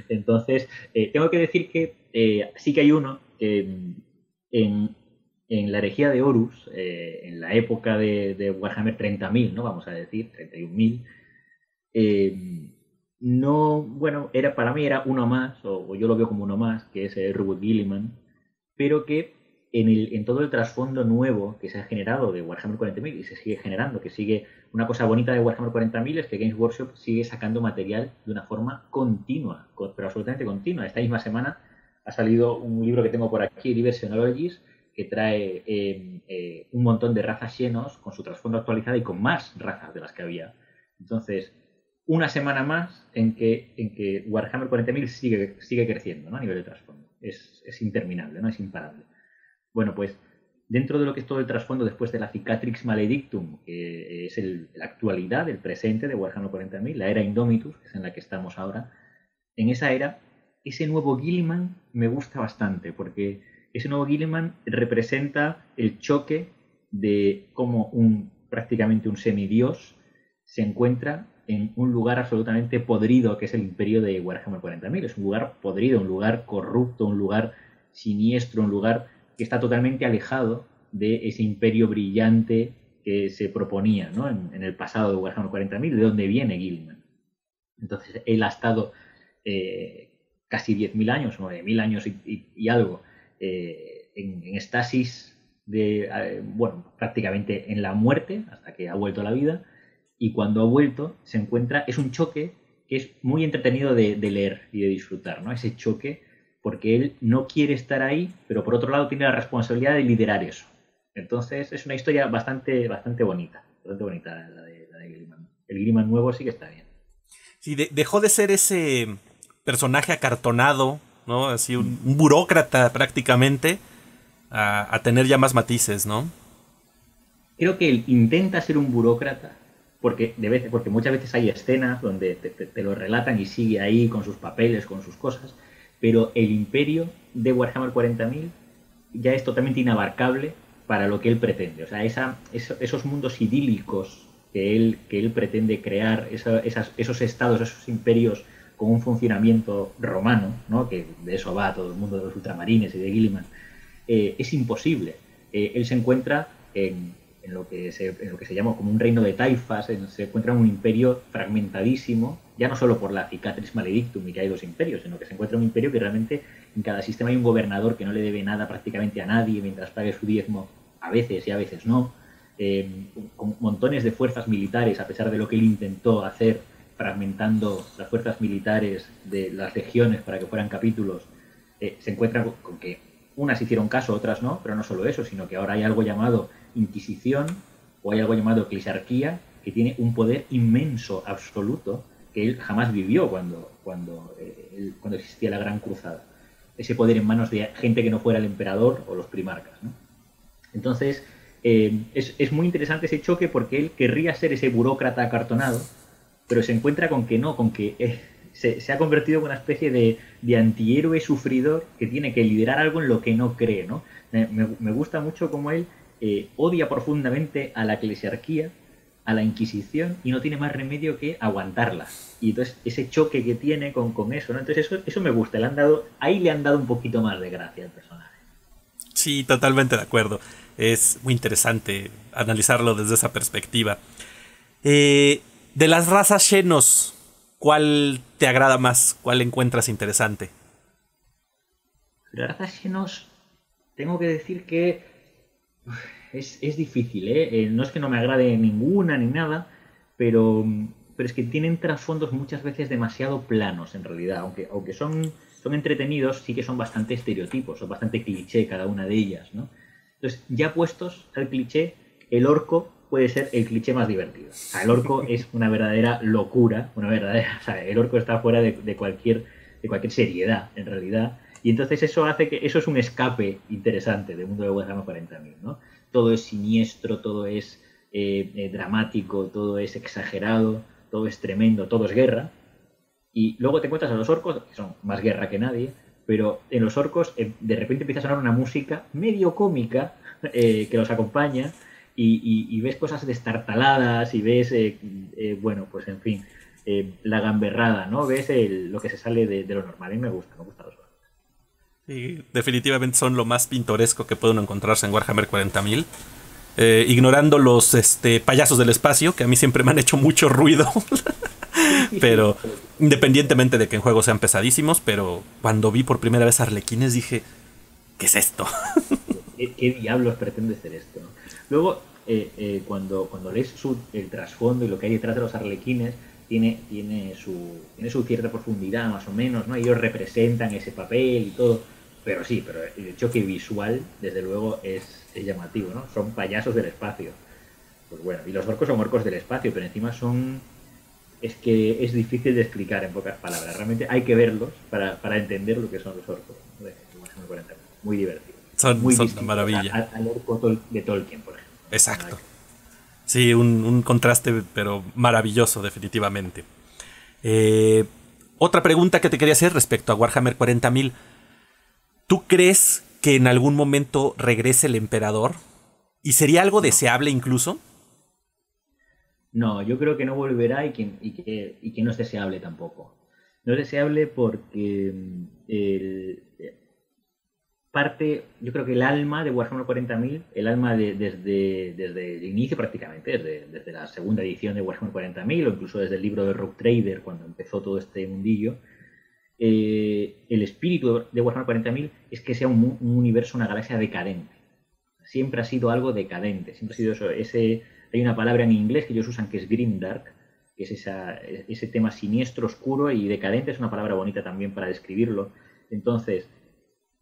Entonces, eh, tengo que decir que eh, sí que hay uno que en, en la herejía de Horus, eh, en la época de, de Warhammer treinta mil, ¿no? Vamos a decir, treinta y un mil, eh, no, bueno, era, para mí era uno más, o, o yo lo veo como uno más, que es eh, Roboute Guilliman, pero que en, el, en todo el trasfondo nuevo que se ha generado de Warhammer cuarenta mil y se sigue generando, que sigue una cosa bonita de Warhammer cuarenta mil es que Games Workshop sigue sacando material de una forma continua, pero absolutamente continua. Esta misma semana ha salido un libro que tengo por aquí, Diversionologies, que trae eh, eh, un montón de razas Xenos con su trasfondo actualizado y con más razas de las que había. Entonces, una semana más en que, en que Warhammer cuarenta mil sigue, sigue creciendo, ¿no? A nivel de trasfondo. Es, es interminable, ¿no? Es imparable. Bueno, pues dentro de lo que es todo el trasfondo después de la Cicatrix Maledictum, que es el, la actualidad, el presente de Warhammer cuarenta mil, la era Indomitus, que es en la que estamos ahora, en esa era, ese nuevo Guilliman me gusta bastante, porque ese nuevo Guilliman representa el choque de cómo un, prácticamente un semidios se encuentra en un lugar absolutamente podrido, que es el imperio de Warhammer cuarenta mil. Es un lugar podrido, un lugar corrupto, un lugar siniestro, un lugar que está totalmente alejado de ese imperio brillante que se proponía, ¿no? en, en el pasado de Warhammer cuarenta mil, de donde viene Guilliman. Entonces, él ha estado eh, casi diez mil años, nueve mil años y, y, y algo, eh, en, en estasis, de, eh, bueno, prácticamente en la muerte, hasta que ha vuelto a la vida, y cuando ha vuelto se encuentra, es un choque que es muy entretenido de, de leer y de disfrutar, ¿no? Ese choque, porque él no quiere estar ahí, pero por otro lado tiene la responsabilidad de liderar eso. Entonces es una historia bastante, bastante bonita, bastante bonita la de, la de Guilliman. El Guilliman nuevo sí que está bien. Sí, de, dejó de ser ese personaje acartonado, ¿no? Así un, un burócrata prácticamente, a, a tener ya más matices, ¿no? Creo que él intenta ser un burócrata, porque, de veces, porque muchas veces hay escenas donde te, te, te lo relatan y sigue ahí con sus papeles, con sus cosas. Pero el imperio de Warhammer cuarenta mil ya es totalmente inabarcable para lo que él pretende. O sea, esa, esos mundos idílicos que él, que él pretende crear, esas, esos estados, esos imperios con un funcionamiento romano, ¿no? Que de eso va todo el mundo de los ultramarines y de Guilliman, eh, es imposible. Eh, él se encuentra en, en, lo que se, en lo que se llama como un reino de taifas, en, se encuentra en un imperio fragmentadísimo, ya no solo por la Cicatrix Maledictum y que hay dos imperios, sino que se encuentra un imperio que realmente en cada sistema hay un gobernador que no le debe nada prácticamente a nadie mientras pague su diezmo, a veces y a veces no, eh, con montones de fuerzas militares, a pesar de lo que él intentó hacer, fragmentando las fuerzas militares de las legiones para que fueran capítulos, eh, se encuentra con que unas hicieron caso, otras no, pero no solo eso, sino que ahora hay algo llamado Inquisición o hay algo llamado Eclesiarquía, que tiene un poder inmenso, absoluto, que él jamás vivió cuando, cuando, eh, cuando existía la Gran Cruzada. Ese poder en manos de gente que no fuera el emperador o los primarcas, ¿no? Entonces, eh, es, es muy interesante ese choque porque él querría ser ese burócrata acartonado, pero se encuentra con que no, con que eh, se, se ha convertido en una especie de, de antihéroe sufridor que tiene que liderar algo en lo que no cree, ¿no? Me, me gusta mucho cómo él eh, odia profundamente a la eclesiarquía, a la Inquisición, y no tiene más remedio que aguantarla. Y entonces ese choque que tiene con, con eso, ¿no? Entonces eso, eso me gusta, le han dado, ahí le han dado un poquito más de gracia al personaje. Sí, totalmente de acuerdo. Es muy interesante analizarlo desde esa perspectiva. Eh, de las razas Xenos, ¿cuál te agrada más? ¿Cuál encuentras interesante? Las razas Xenos, tengo que decir que Uf. Es, es difícil, ¿eh? Eh, no es que no me agrade ninguna ni nada, pero, pero es que tienen trasfondos muchas veces demasiado planos en realidad, aunque, aunque son, son entretenidos, sí que son bastante estereotipos, son bastante cliché cada una de ellas, ¿no? Entonces, ya puestos al cliché, el orco puede ser el cliché más divertido. O sea, el orco es una verdadera locura, una verdadera, o sea, el orco está fuera de, de cualquier de cualquier seriedad, en realidad. Y entonces eso hace que eso es un escape interesante del mundo de Warhammer cuarenta mil, ¿no? Todo es siniestro, todo es eh, eh, dramático, todo es exagerado, todo es tremendo, todo es guerra. Y luego te encuentras a los orcos, que son más guerra que nadie, pero en los orcos eh, de repente empieza a sonar una música medio cómica eh, que los acompaña y, y, y ves cosas destartaladas y ves, eh, eh, bueno, pues en fin, eh, la gamberrada, ¿no? Ves el, lo que se sale de, de lo normal. A mí me gusta, me gusta los orcos. Sí, definitivamente son lo más pintoresco que pueden encontrarse en Warhammer cuarenta mil. Eh, ignorando los este, payasos del espacio, que a mí siempre me han hecho mucho ruido. Pero independientemente de que en juego sean pesadísimos, pero cuando vi por primera vez Arlequines dije, ¿qué es esto? ¿Qué, qué diablos pretende ser esto? ¿No? Luego, eh, eh, cuando, cuando lees su, el trasfondo y lo que hay detrás de los Arlequines, tiene, tiene, su, tiene su cierta profundidad, más o menos, ¿no? Ellos representan ese papel y todo. Pero sí, pero el choque visual, desde luego, es, es llamativo, ¿no? Son payasos del espacio. Pues bueno, y los orcos son orcos del espacio, pero encima son... Es que es difícil de explicar en pocas palabras. Realmente hay que verlos para, para entender lo que son los orcos. Muy divertidos. Son, muy son una maravilla. A, a, al orco de Tolkien, por ejemplo. Exacto. Sí, un, un contraste, pero maravilloso, definitivamente. Eh, otra pregunta que te quería hacer respecto a Warhammer cuarenta mil. ¿Tú crees que en algún momento regrese el emperador? ¿Y sería algo no. deseable incluso? No, yo creo que no volverá y que, y que, y que no es deseable tampoco. No es deseable porque el, parte, yo creo que el alma de Warhammer cuarenta mil, el alma de, desde, desde el inicio prácticamente, desde, desde la segunda edición de Warhammer cuarenta mil o incluso desde el libro de Rogue Traders cuando empezó todo este mundillo, Eh, el espíritu de Warhammer cuarenta mil es que sea un, un universo, una galaxia decadente. Siempre ha sido algo decadente, siempre ha sido eso. Ese, hay una palabra en inglés que ellos usan que es Grimdark, que es esa, ese tema siniestro, oscuro y decadente, es una palabra bonita también para describirlo. Entonces,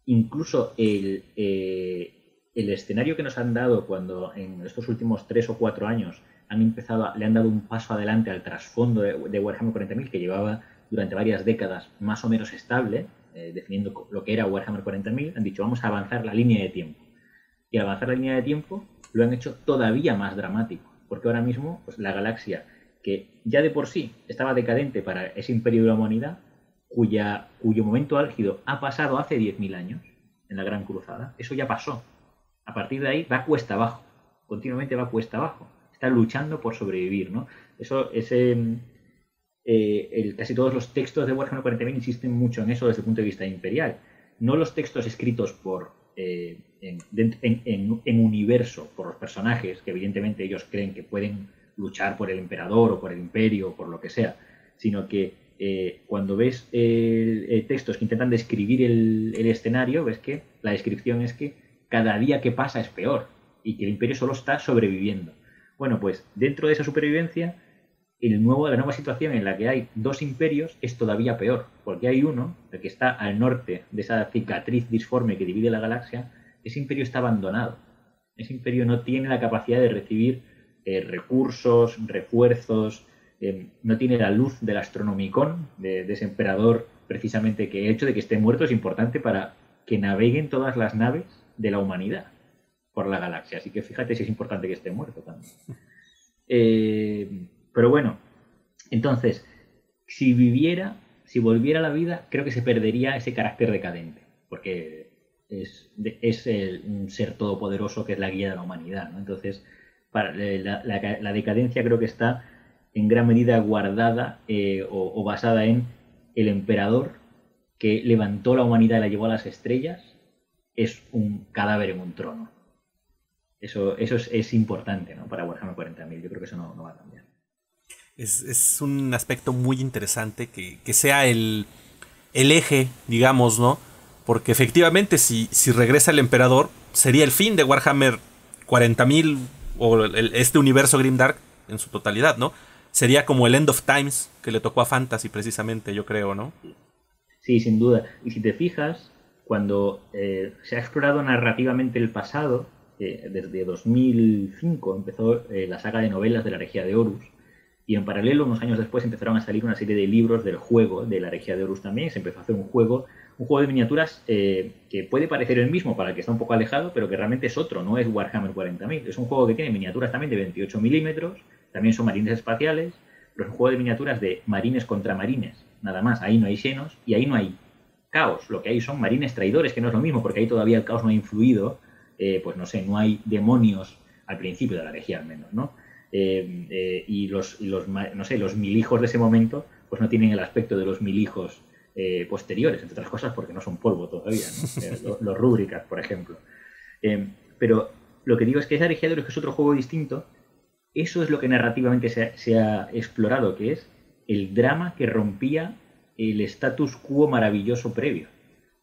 incluso el, eh, el escenario que nos han dado cuando en estos últimos tres o cuatro años han empezado a, le han dado un paso adelante al trasfondo de, de Warhammer cuarenta mil que llevaba durante varias décadas más o menos estable, eh, definiendo lo que era Warhammer cuarenta mil, han dicho vamos a avanzar la línea de tiempo. Y al avanzar la línea de tiempo lo han hecho todavía más dramático, porque ahora mismo pues, la galaxia, que ya de por sí estaba decadente para ese imperio de la humanidad, cuya, cuyo momento álgido ha pasado hace diez mil años, en la Gran Cruzada, eso ya pasó. A partir de ahí va cuesta abajo, continuamente va cuesta abajo. Está luchando por sobrevivir, ¿no? Eso, ese... Eh, el, casi todos los textos de Warhammer cuarenta mil insisten mucho en eso desde el punto de vista imperial. No los textos escritos por eh, en, en, en, en universo, por los personajes, que evidentemente ellos creen que pueden luchar por el emperador o por el imperio o por lo que sea, sino que eh, cuando ves el, el textos que intentan describir el, el escenario, ves que la descripción es que cada día que pasa es peor y que el imperio solo está sobreviviendo. Bueno, pues dentro de esa supervivencia, El nuevo, la nueva situación en la que hay dos imperios es todavía peor, porque hay uno, el que está al norte de esa cicatriz disforme que divide la galaxia, ese imperio está abandonado. Ese imperio no tiene la capacidad de recibir eh, recursos, refuerzos, eh, no tiene la luz del astronomicón, de, de ese emperador precisamente que el hecho de que esté muerto es importante para que naveguen todas las naves de la humanidad por la galaxia. Así que fíjate si es importante que esté muerto también. Eh... Pero bueno, entonces, si viviera, si volviera a la vida, creo que se perdería ese carácter decadente, porque es, es el, un ser todopoderoso que es la guía de la humanidad, ¿no? Entonces, para, la, la, la decadencia creo que está en gran medida guardada eh, o, o basada en el emperador que levantó la humanidad y la llevó a las estrellas, es un cadáver en un trono. Eso, eso es, es importante, ¿no? Para Warhammer cuarenta mil, yo creo que eso no, no va a cambiar. Es, es un aspecto muy interesante que, que sea el, el eje, digamos, ¿no? Porque efectivamente si, si regresa el emperador sería el fin de Warhammer cuarenta mil o el, este universo Grimdark en su totalidad, ¿no? Sería como el End of Times que le tocó a Fantasy precisamente, yo creo, ¿no? Sí, sin duda. Y si te fijas, cuando eh, se ha explorado narrativamente el pasado, eh, desde dos mil cinco empezó eh, la saga de novelas de la Herejía de Horus, y en paralelo, unos años después, empezaron a salir una serie de libros del juego de la Herejía de Horus también, y se empezó a hacer un juego, un juego de miniaturas eh, que puede parecer el mismo para el que está un poco alejado, pero que realmente es otro, no es Warhammer cuarenta mil, es un juego que tiene miniaturas también de veintiocho milímetros, también son marines espaciales, pero es un juego de miniaturas de marines contra marines, nada más, ahí no hay xenos y ahí no hay caos, lo que hay son marines traidores, que no es lo mismo, porque ahí todavía el caos no ha influido, eh, pues no sé, no hay demonios al principio de la herejía al menos, ¿no? Eh, eh, y los, y los, no sé, los mil hijos de ese momento, pues no tienen el aspecto de los mil hijos eh, posteriores, entre otras cosas porque no son polvo todavía, ¿no? eh, los, los rúbricas, por ejemplo. Eh, pero lo que digo es que esa herejía de los que es otro juego distinto, eso es lo que narrativamente se ha, se ha explorado, que es el drama que rompía el status quo maravilloso previo.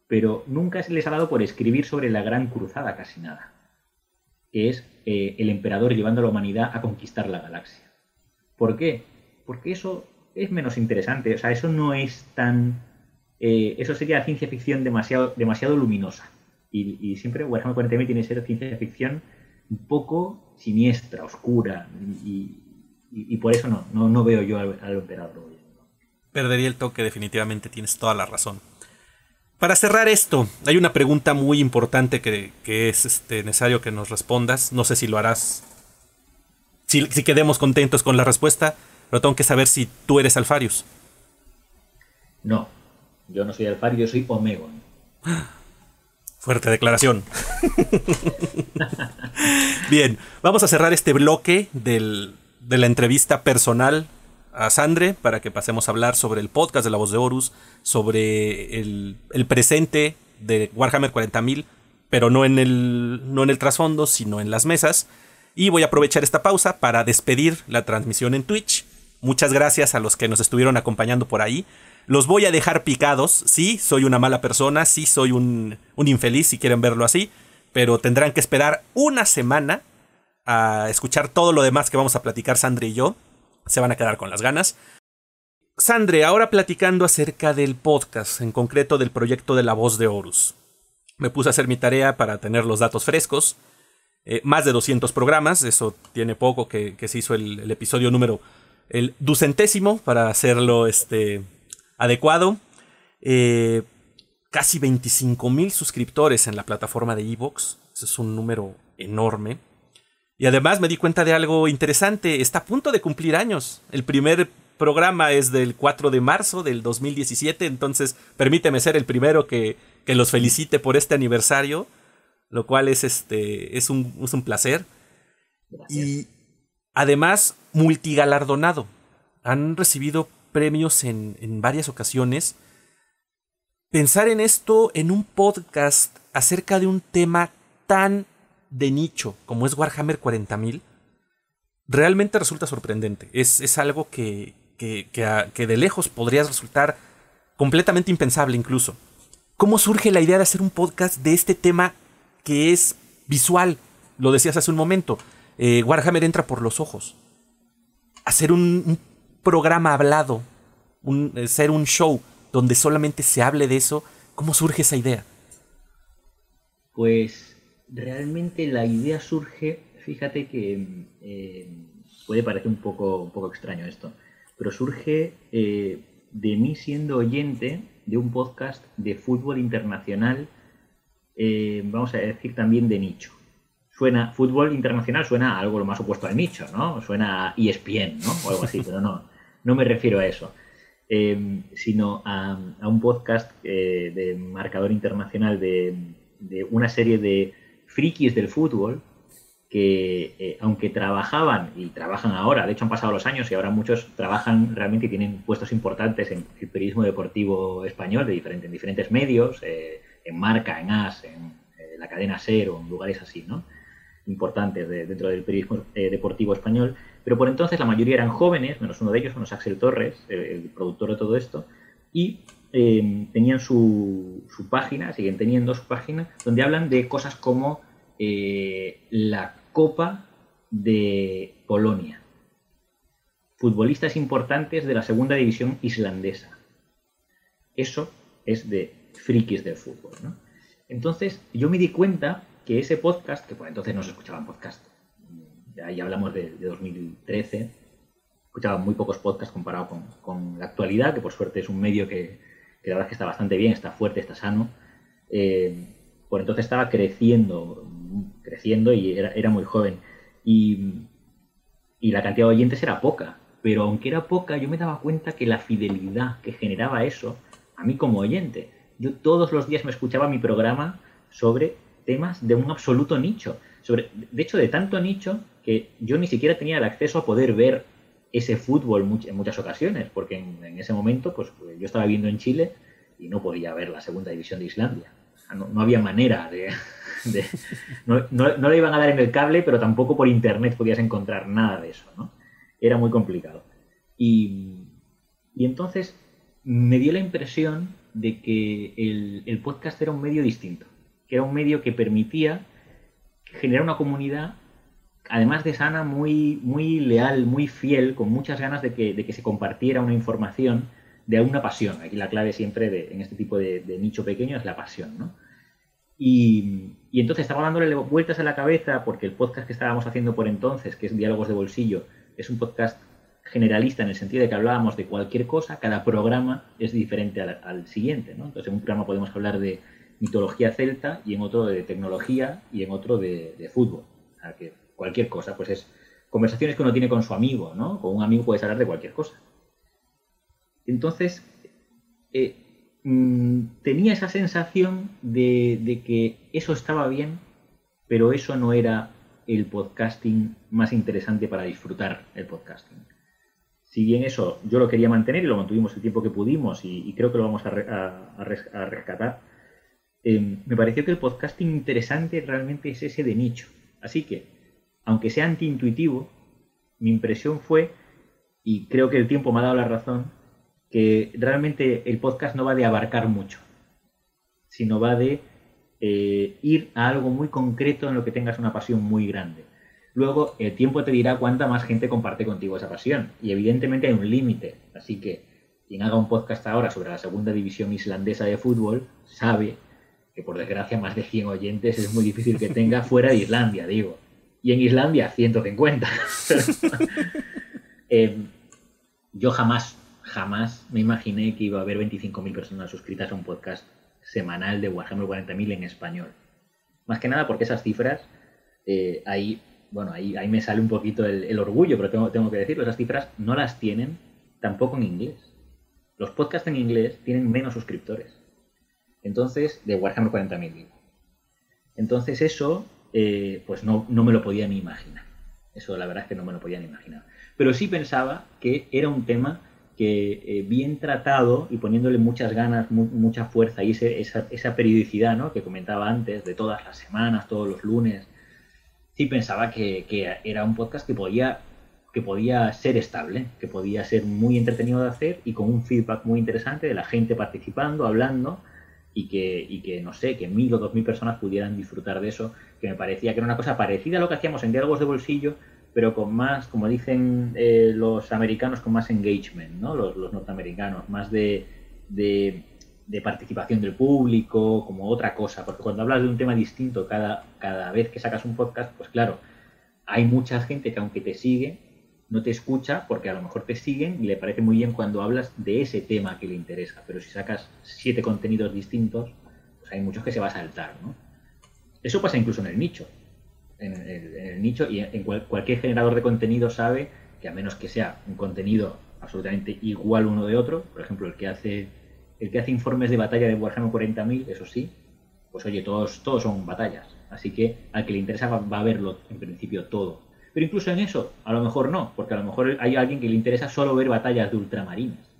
Pero nunca se les ha dado por escribir sobre la Gran Cruzada casi nada, que es eh, el emperador llevando a la humanidad a conquistar la galaxia. ¿Por qué? Porque eso es menos interesante, o sea, eso no es tan... Eh, eso sería ciencia ficción demasiado, demasiado luminosa. Y, y siempre Warhammer cuarenta mil tiene que ser ciencia ficción un poco siniestra, oscura, y, y, y por eso no, no, no veo yo al, al emperador. Perdería el toque, definitivamente tienes toda la razón. Para cerrar esto, hay una pregunta muy importante que, que es este, necesario que nos respondas. No sé si lo harás, si, si quedemos contentos con la respuesta, pero tengo que saber si tú eres Alfarius. No, yo no soy Alfarius, yo soy Omegon. Fuerte declaración. Bien, vamos a cerrar este bloque del, de la entrevista personal a Xandre para que pasemos a hablar sobre el podcast de La Voz de Horus, sobre el, el presente de Warhammer cuarenta mil, pero no en, el, no en el trasfondo, sino en las mesas. Y voy a aprovechar esta pausa para despedir la transmisión en Twitch. Muchas gracias a los que nos estuvieron acompañando por ahí. Los voy a dejar picados. Sí, soy una mala persona, sí soy un, un infeliz, si quieren verlo así, pero tendrán que esperar una semana a escuchar todo lo demás que vamos a platicar Xandre y yo. Se van a quedar con las ganas. Xandre, ahora platicando acerca del podcast, en concreto del proyecto de La Voz de Horus. Me puse a hacer mi tarea para tener los datos frescos. Eh, más de doscientos programas, eso tiene poco que, que se hizo el, el episodio número el ducentésimo, para hacerlo este, adecuado. Eh, casi veinticinco mil suscriptores en la plataforma de iVoox. Eso es un número enorme. Y además me di cuenta de algo interesante. Está a punto de cumplir años. El primer programa es del cuatro de marzo del dos mil diecisiete. Entonces, permíteme ser el primero que, que los felicite por este aniversario. Lo cual es, este, es, un, es un placer. Gracias. Y además, multigalardonado. Han recibido premios en, en varias ocasiones. Pensar en esto en un podcast acerca de un tema tan de nicho como es Warhammer cuarenta mil realmente resulta sorprendente. Es, es algo que, que, que, a, que de lejos podría resultar completamente impensable incluso. ¿Cómo surge la idea de hacer un podcast de este tema que es visual? Lo decías hace un momento, eh, Warhammer entra por los ojos. Hacer un, un programa hablado, un, hacer un show donde solamente se hable de eso, ¿cómo surge esa idea? Pues... realmente la idea surge, fíjate que eh, puede parecer un poco, un poco extraño esto, pero surge eh, de mí siendo oyente de un podcast de fútbol internacional, eh, vamos a decir también de nicho. Suena, fútbol internacional suena a algo lo más opuesto al nicho, ¿no? Suena a E S P N, ¿no? O algo así, pero no, no me refiero a eso. Eh, sino a, a un podcast eh, de marcador internacional de, de una serie de frikis del fútbol que eh, aunque trabajaban y trabajan ahora, de hecho han pasado los años y ahora muchos trabajan realmente y tienen puestos importantes en el periodismo deportivo español de diferente, en diferentes medios, eh, en Marca, en AS, en eh, la cadena SER o en lugares así, ¿no? Importantes de, dentro del periodismo eh, deportivo español, pero por entonces la mayoría eran jóvenes, menos uno de ellos, menos Axel Torres, el, el productor de todo esto, y eh, tenían su, su página, siguen teniendo su página, donde hablan de cosas como Eh, la Copa de Polonia, futbolistas importantes de la segunda división islandesa. Eso es de frikis del fútbol, ¿no? Entonces yo me di cuenta que ese podcast, que por entonces no se escuchaban podcasts, ya, ya hablamos de, de dos mil trece, escuchaban muy pocos podcasts comparado con, con la actualidad, que por suerte es un medio que, que la verdad es que está bastante bien, está fuerte, está sano. Eh, por entonces estaba creciendo, creciendo y era, era muy joven. Y, y la cantidad de oyentes era poca, pero aunque era poca, yo me daba cuenta que la fidelidad que generaba eso, a mí como oyente, yo todos los días me escuchaba mi programa sobre temas de un absoluto nicho. Sobre, de hecho, de tanto nicho que yo ni siquiera tenía el acceso a poder ver ese fútbol much, en muchas ocasiones, porque en, en ese momento pues, yo estaba viviendo en Chile y no podía ver la segunda división de Islandia. No, no había manera de... de no, no, no le iban a dar en el cable, pero tampoco por internet podías encontrar nada de eso, ¿no? Era muy complicado. Y, y entonces me dio la impresión de que el, el podcast era un medio distinto, que era un medio que permitía generar una comunidad, además de sana, muy, muy leal, muy fiel, con muchas ganas de que, de que se compartiera una información de una pasión. Aquí la clave siempre de, en este tipo de, de nicho pequeño es la pasión, ¿no? Y, y entonces estaba dándole vueltas a la cabeza porque el podcast que estábamos haciendo por entonces, que es Diálogos de Bolsillo, es un podcast generalista en el sentido de que hablábamos de cualquier cosa, cada programa es diferente al, al siguiente, ¿no? Entonces en un programa podemos hablar de mitología celta y en otro de tecnología y en otro de, de fútbol. O sea, que cualquier cosa, pues es conversaciones que uno tiene con su amigo, ¿no? Con un amigo puedes hablar de cualquier cosa. Entonces, eh, mmm, tenía esa sensación de, de que eso estaba bien, pero eso no era el podcasting más interesante para disfrutar el podcasting. Si bien eso yo lo quería mantener y lo mantuvimos el tiempo que pudimos y, y creo que lo vamos a, re, a, a, res, a rescatar, eh, me pareció que el podcasting interesante realmente es ese de nicho. Así que, aunque sea antiintuitivo, mi impresión fue, y creo que el tiempo me ha dado la razón, que realmente el podcast no va de abarcar mucho, sino va de eh, ir a algo muy concreto en lo que tengas una pasión muy grande. Luego el tiempo te dirá cuánta más gente comparte contigo esa pasión y evidentemente hay un límite, así que quien haga un podcast ahora sobre la segunda división islandesa de fútbol sabe que por desgracia más de cien oyentes es muy difícil que tenga fuera de Islandia, digo, y en Islandia ciento cincuenta. eh, yo jamás Jamás me imaginé que iba a haber veinticinco mil personas suscritas a un podcast semanal de Warhammer cuarenta mil en español. Más que nada porque esas cifras, eh, ahí, bueno, ahí, ahí me sale un poquito el, el orgullo, pero tengo, tengo que decirlo, esas cifras no las tienen tampoco en inglés. Los podcasts en inglés tienen menos suscriptores. Entonces, de Warhammer cuarenta mil, digo. Entonces eso, eh, pues no, no me lo podía ni imaginar. Eso la verdad es que no me lo podía ni imaginar. Pero sí pensaba que era un tema que eh, bien tratado y poniéndole muchas ganas, mu mucha fuerza y ese, esa, esa periodicidad, ¿no?, que comentaba antes, de todas las semanas, todos los lunes, sí pensaba que, que era un podcast que podía, que podía ser estable, que podía ser muy entretenido de hacer y con un feedback muy interesante de la gente participando, hablando y que, y que no sé, que mil o dos mil personas pudieran disfrutar de eso, que me parecía que era una cosa parecida a lo que hacíamos en Diálogos de Bolsillo, pero con más, como dicen eh, los americanos, con más engagement, ¿no? Los, los norteamericanos, más de, de, de participación del público, como otra cosa. Porque cuando hablas de un tema distinto cada, cada vez que sacas un podcast, pues claro, hay mucha gente que aunque te sigue, no te escucha, porque a lo mejor te siguen y le parece muy bien cuando hablas de ese tema que le interesa. Pero si sacas siete contenidos distintos, pues hay muchos que se va a saltar, ¿no? Eso pasa incluso en el nicho. En el, en el nicho y en cual, cualquier generador de contenido sabe que a menos que sea un contenido absolutamente igual uno de otro, por ejemplo el que hace el que hace informes de batalla de Warhammer cuarenta mil, eso sí, pues oye, todos, todos son batallas, así que al que le interesa va, va a verlo en principio todo, pero incluso en eso a lo mejor no, porque a lo mejor hay alguien que le interesa solo ver batallas de ultramarines,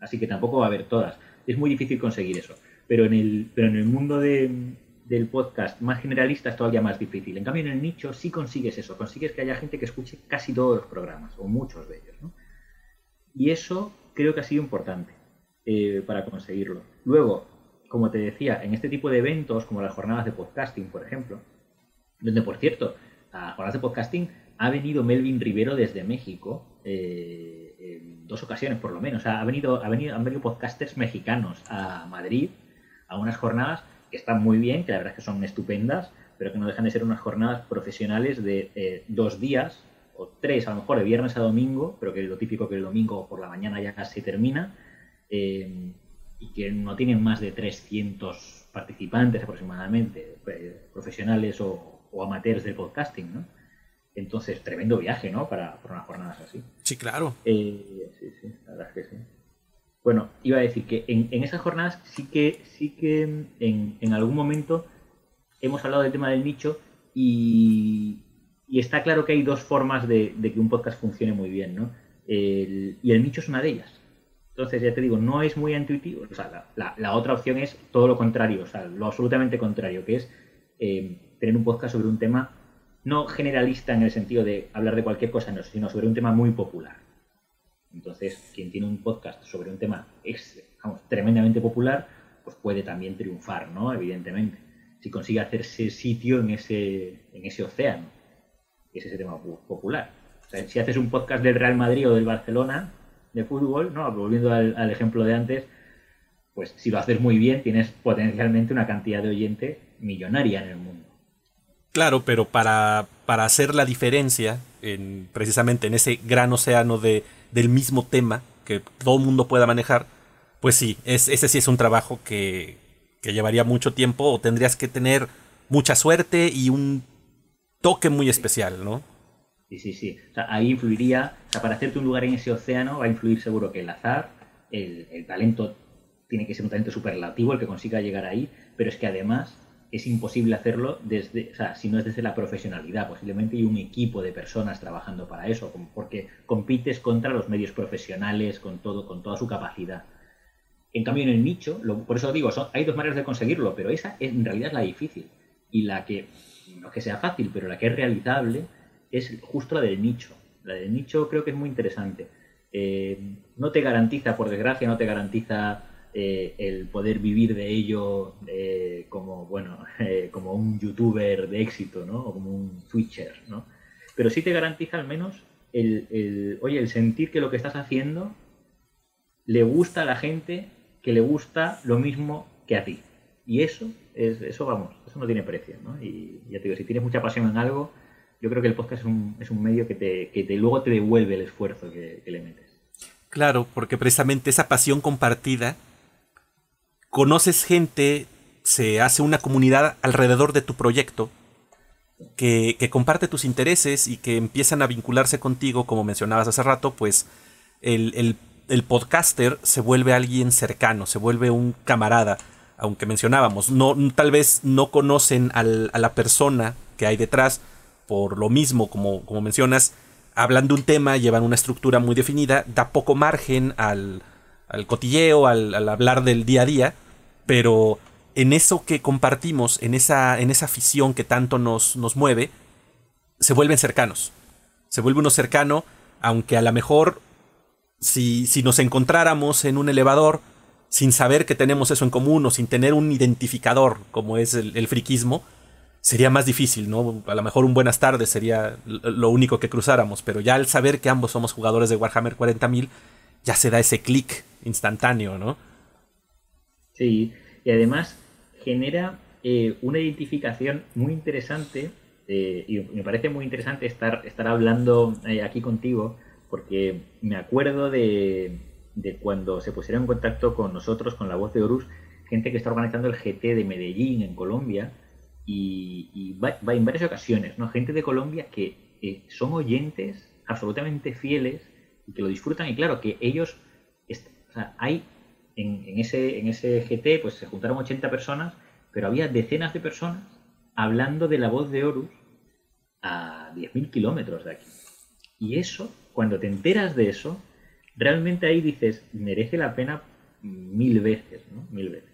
así que tampoco va a ver todas, es muy difícil conseguir eso, pero en el, pero en el mundo de del podcast más generalista es todavía más difícil. En cambio, en el nicho sí consigues eso, consigues que haya gente que escuche casi todos los programas, o muchos de ellos, ¿no? Y eso creo que ha sido importante eh, para conseguirlo. Luego, como te decía, en este tipo de eventos, como las jornadas de podcasting, por ejemplo, donde, por cierto, a jornadas de podcasting ha venido Melvin Rivero desde México, eh, en dos ocasiones por lo menos, ha venido, ha venido, han venido podcasters mexicanos a Madrid, a unas jornadas, que están muy bien, que la verdad es que son estupendas, pero que no dejan de ser unas jornadas profesionales de eh, dos días o tres, a lo mejor de viernes a domingo, pero que es lo típico que el domingo por la mañana ya casi termina, eh, y que no tienen más de trescientos participantes aproximadamente, eh, profesionales o, o amateurs del podcasting, ¿no? Entonces, tremendo viaje, ¿no? Para, para unas jornadas así. Sí, claro. Eh, sí, sí, la verdad es que sí. Bueno, iba a decir que en, en esas jornadas sí que, sí que en, en algún momento hemos hablado del tema del nicho y, y está claro que hay dos formas de, de que un podcast funcione muy bien, ¿no? El, y el nicho es una de ellas. Entonces, ya te digo, no es muy intuitivo. O sea, la, la, la otra opción es todo lo contrario, o sea, lo absolutamente contrario, que es eh, tener un podcast sobre un tema no generalista en el sentido de hablar de cualquier cosa, no, sino sobre un tema muy popular. Entonces, quien tiene un podcast sobre un tema es, vamos, tremendamente popular, pues puede también triunfar, ¿no? Evidentemente, si consigue hacerse sitio en ese, en ese océano, que es ese tema popular. O sea, si haces un podcast del Real Madrid o del Barcelona de fútbol, ¿no? Volviendo al, al ejemplo de antes, pues si lo haces muy bien, tienes potencialmente una cantidad de oyentes millonaria en el mundo. Claro, pero para, para hacer la diferencia en, precisamente en ese gran océano de, del mismo tema que todo el mundo pueda manejar, pues sí, es, ese sí es un trabajo que, que llevaría mucho tiempo o tendrías que tener mucha suerte y un toque muy especial, ¿no? Sí, sí, sí. O sea, ahí influiría, o sea, para hacerte un lugar en ese océano va a influir seguro que el azar, el, el talento, tiene que ser un talento superlativo el que consiga llegar ahí, pero es que además es imposible hacerlo desde, o sea, si no es desde la profesionalidad, posiblemente hay un equipo de personas trabajando para eso, porque compites contra los medios profesionales con todo, con toda su capacidad. En cambio, en el nicho, lo, por eso digo, son, hay dos maneras de conseguirlo, pero esa es, en realidad es la difícil, y la que, no que sea fácil, pero la que es realizable es justo la del nicho. La del nicho creo que es muy interesante. Eh, no te garantiza, por desgracia, no te garantiza Eh, el poder vivir de ello eh, como bueno eh, como un youtuber de éxito, ¿no? O como un twitcher, ¿no? Pero sí te garantiza al menos el, el oye el sentir que lo que estás haciendo le gusta a la gente, que le gusta lo mismo que a ti, y eso es, eso vamos, eso no tiene precio, ¿no? Y ya te digo, si tienes mucha pasión en algo, yo creo que el podcast es un, es un medio que te, que te luego te devuelve el esfuerzo que, que le metes. Claro, porque precisamente esa pasión compartida, conoces gente, se hace una comunidad alrededor de tu proyecto que, que comparte tus intereses y que empiezan a vincularse contigo, como mencionabas hace rato, pues el, el, el podcaster se vuelve alguien cercano, se vuelve un camarada, aunque mencionábamos, no, tal vez no conocen al, a la persona que hay detrás por lo mismo, como, como mencionas, hablan de un tema, llevan una estructura muy definida, da poco margen al... al cotilleo, al, al hablar del día a día, pero en eso que compartimos, en esa, en esa afición que tanto nos, nos mueve, se vuelven cercanos. Se vuelve uno cercano, aunque a lo mejor si, si nos encontráramos en un elevador sin saber que tenemos eso en común o sin tener un identificador, como es el, el friquismo, sería más difícil, ¿no? A lo mejor un buenas tardes sería lo único que cruzáramos, pero ya al saber que ambos somos jugadores de Warhammer cuarenta mil, ya se da ese clic instantáneo, ¿no? Sí, y además genera eh, una identificación muy interesante, eh, y me parece muy interesante estar, estar hablando eh, aquí contigo, porque me acuerdo de, de cuando se pusieron en contacto con nosotros, con La Voz de Horus, gente que está organizando el G T de Medellín en Colombia, y, y va, va en varias ocasiones, ¿no? Gente de Colombia que eh, son oyentes absolutamente fieles, y que lo disfrutan, y claro, que ellos, o sea, hay en, en, ese, en ese G T, pues se juntaron ochenta personas, pero había decenas de personas hablando de La Voz de Horus a diez mil kilómetros de aquí. Y eso, cuando te enteras de eso, realmente ahí dices, merece la pena mil veces, ¿no? Mil veces.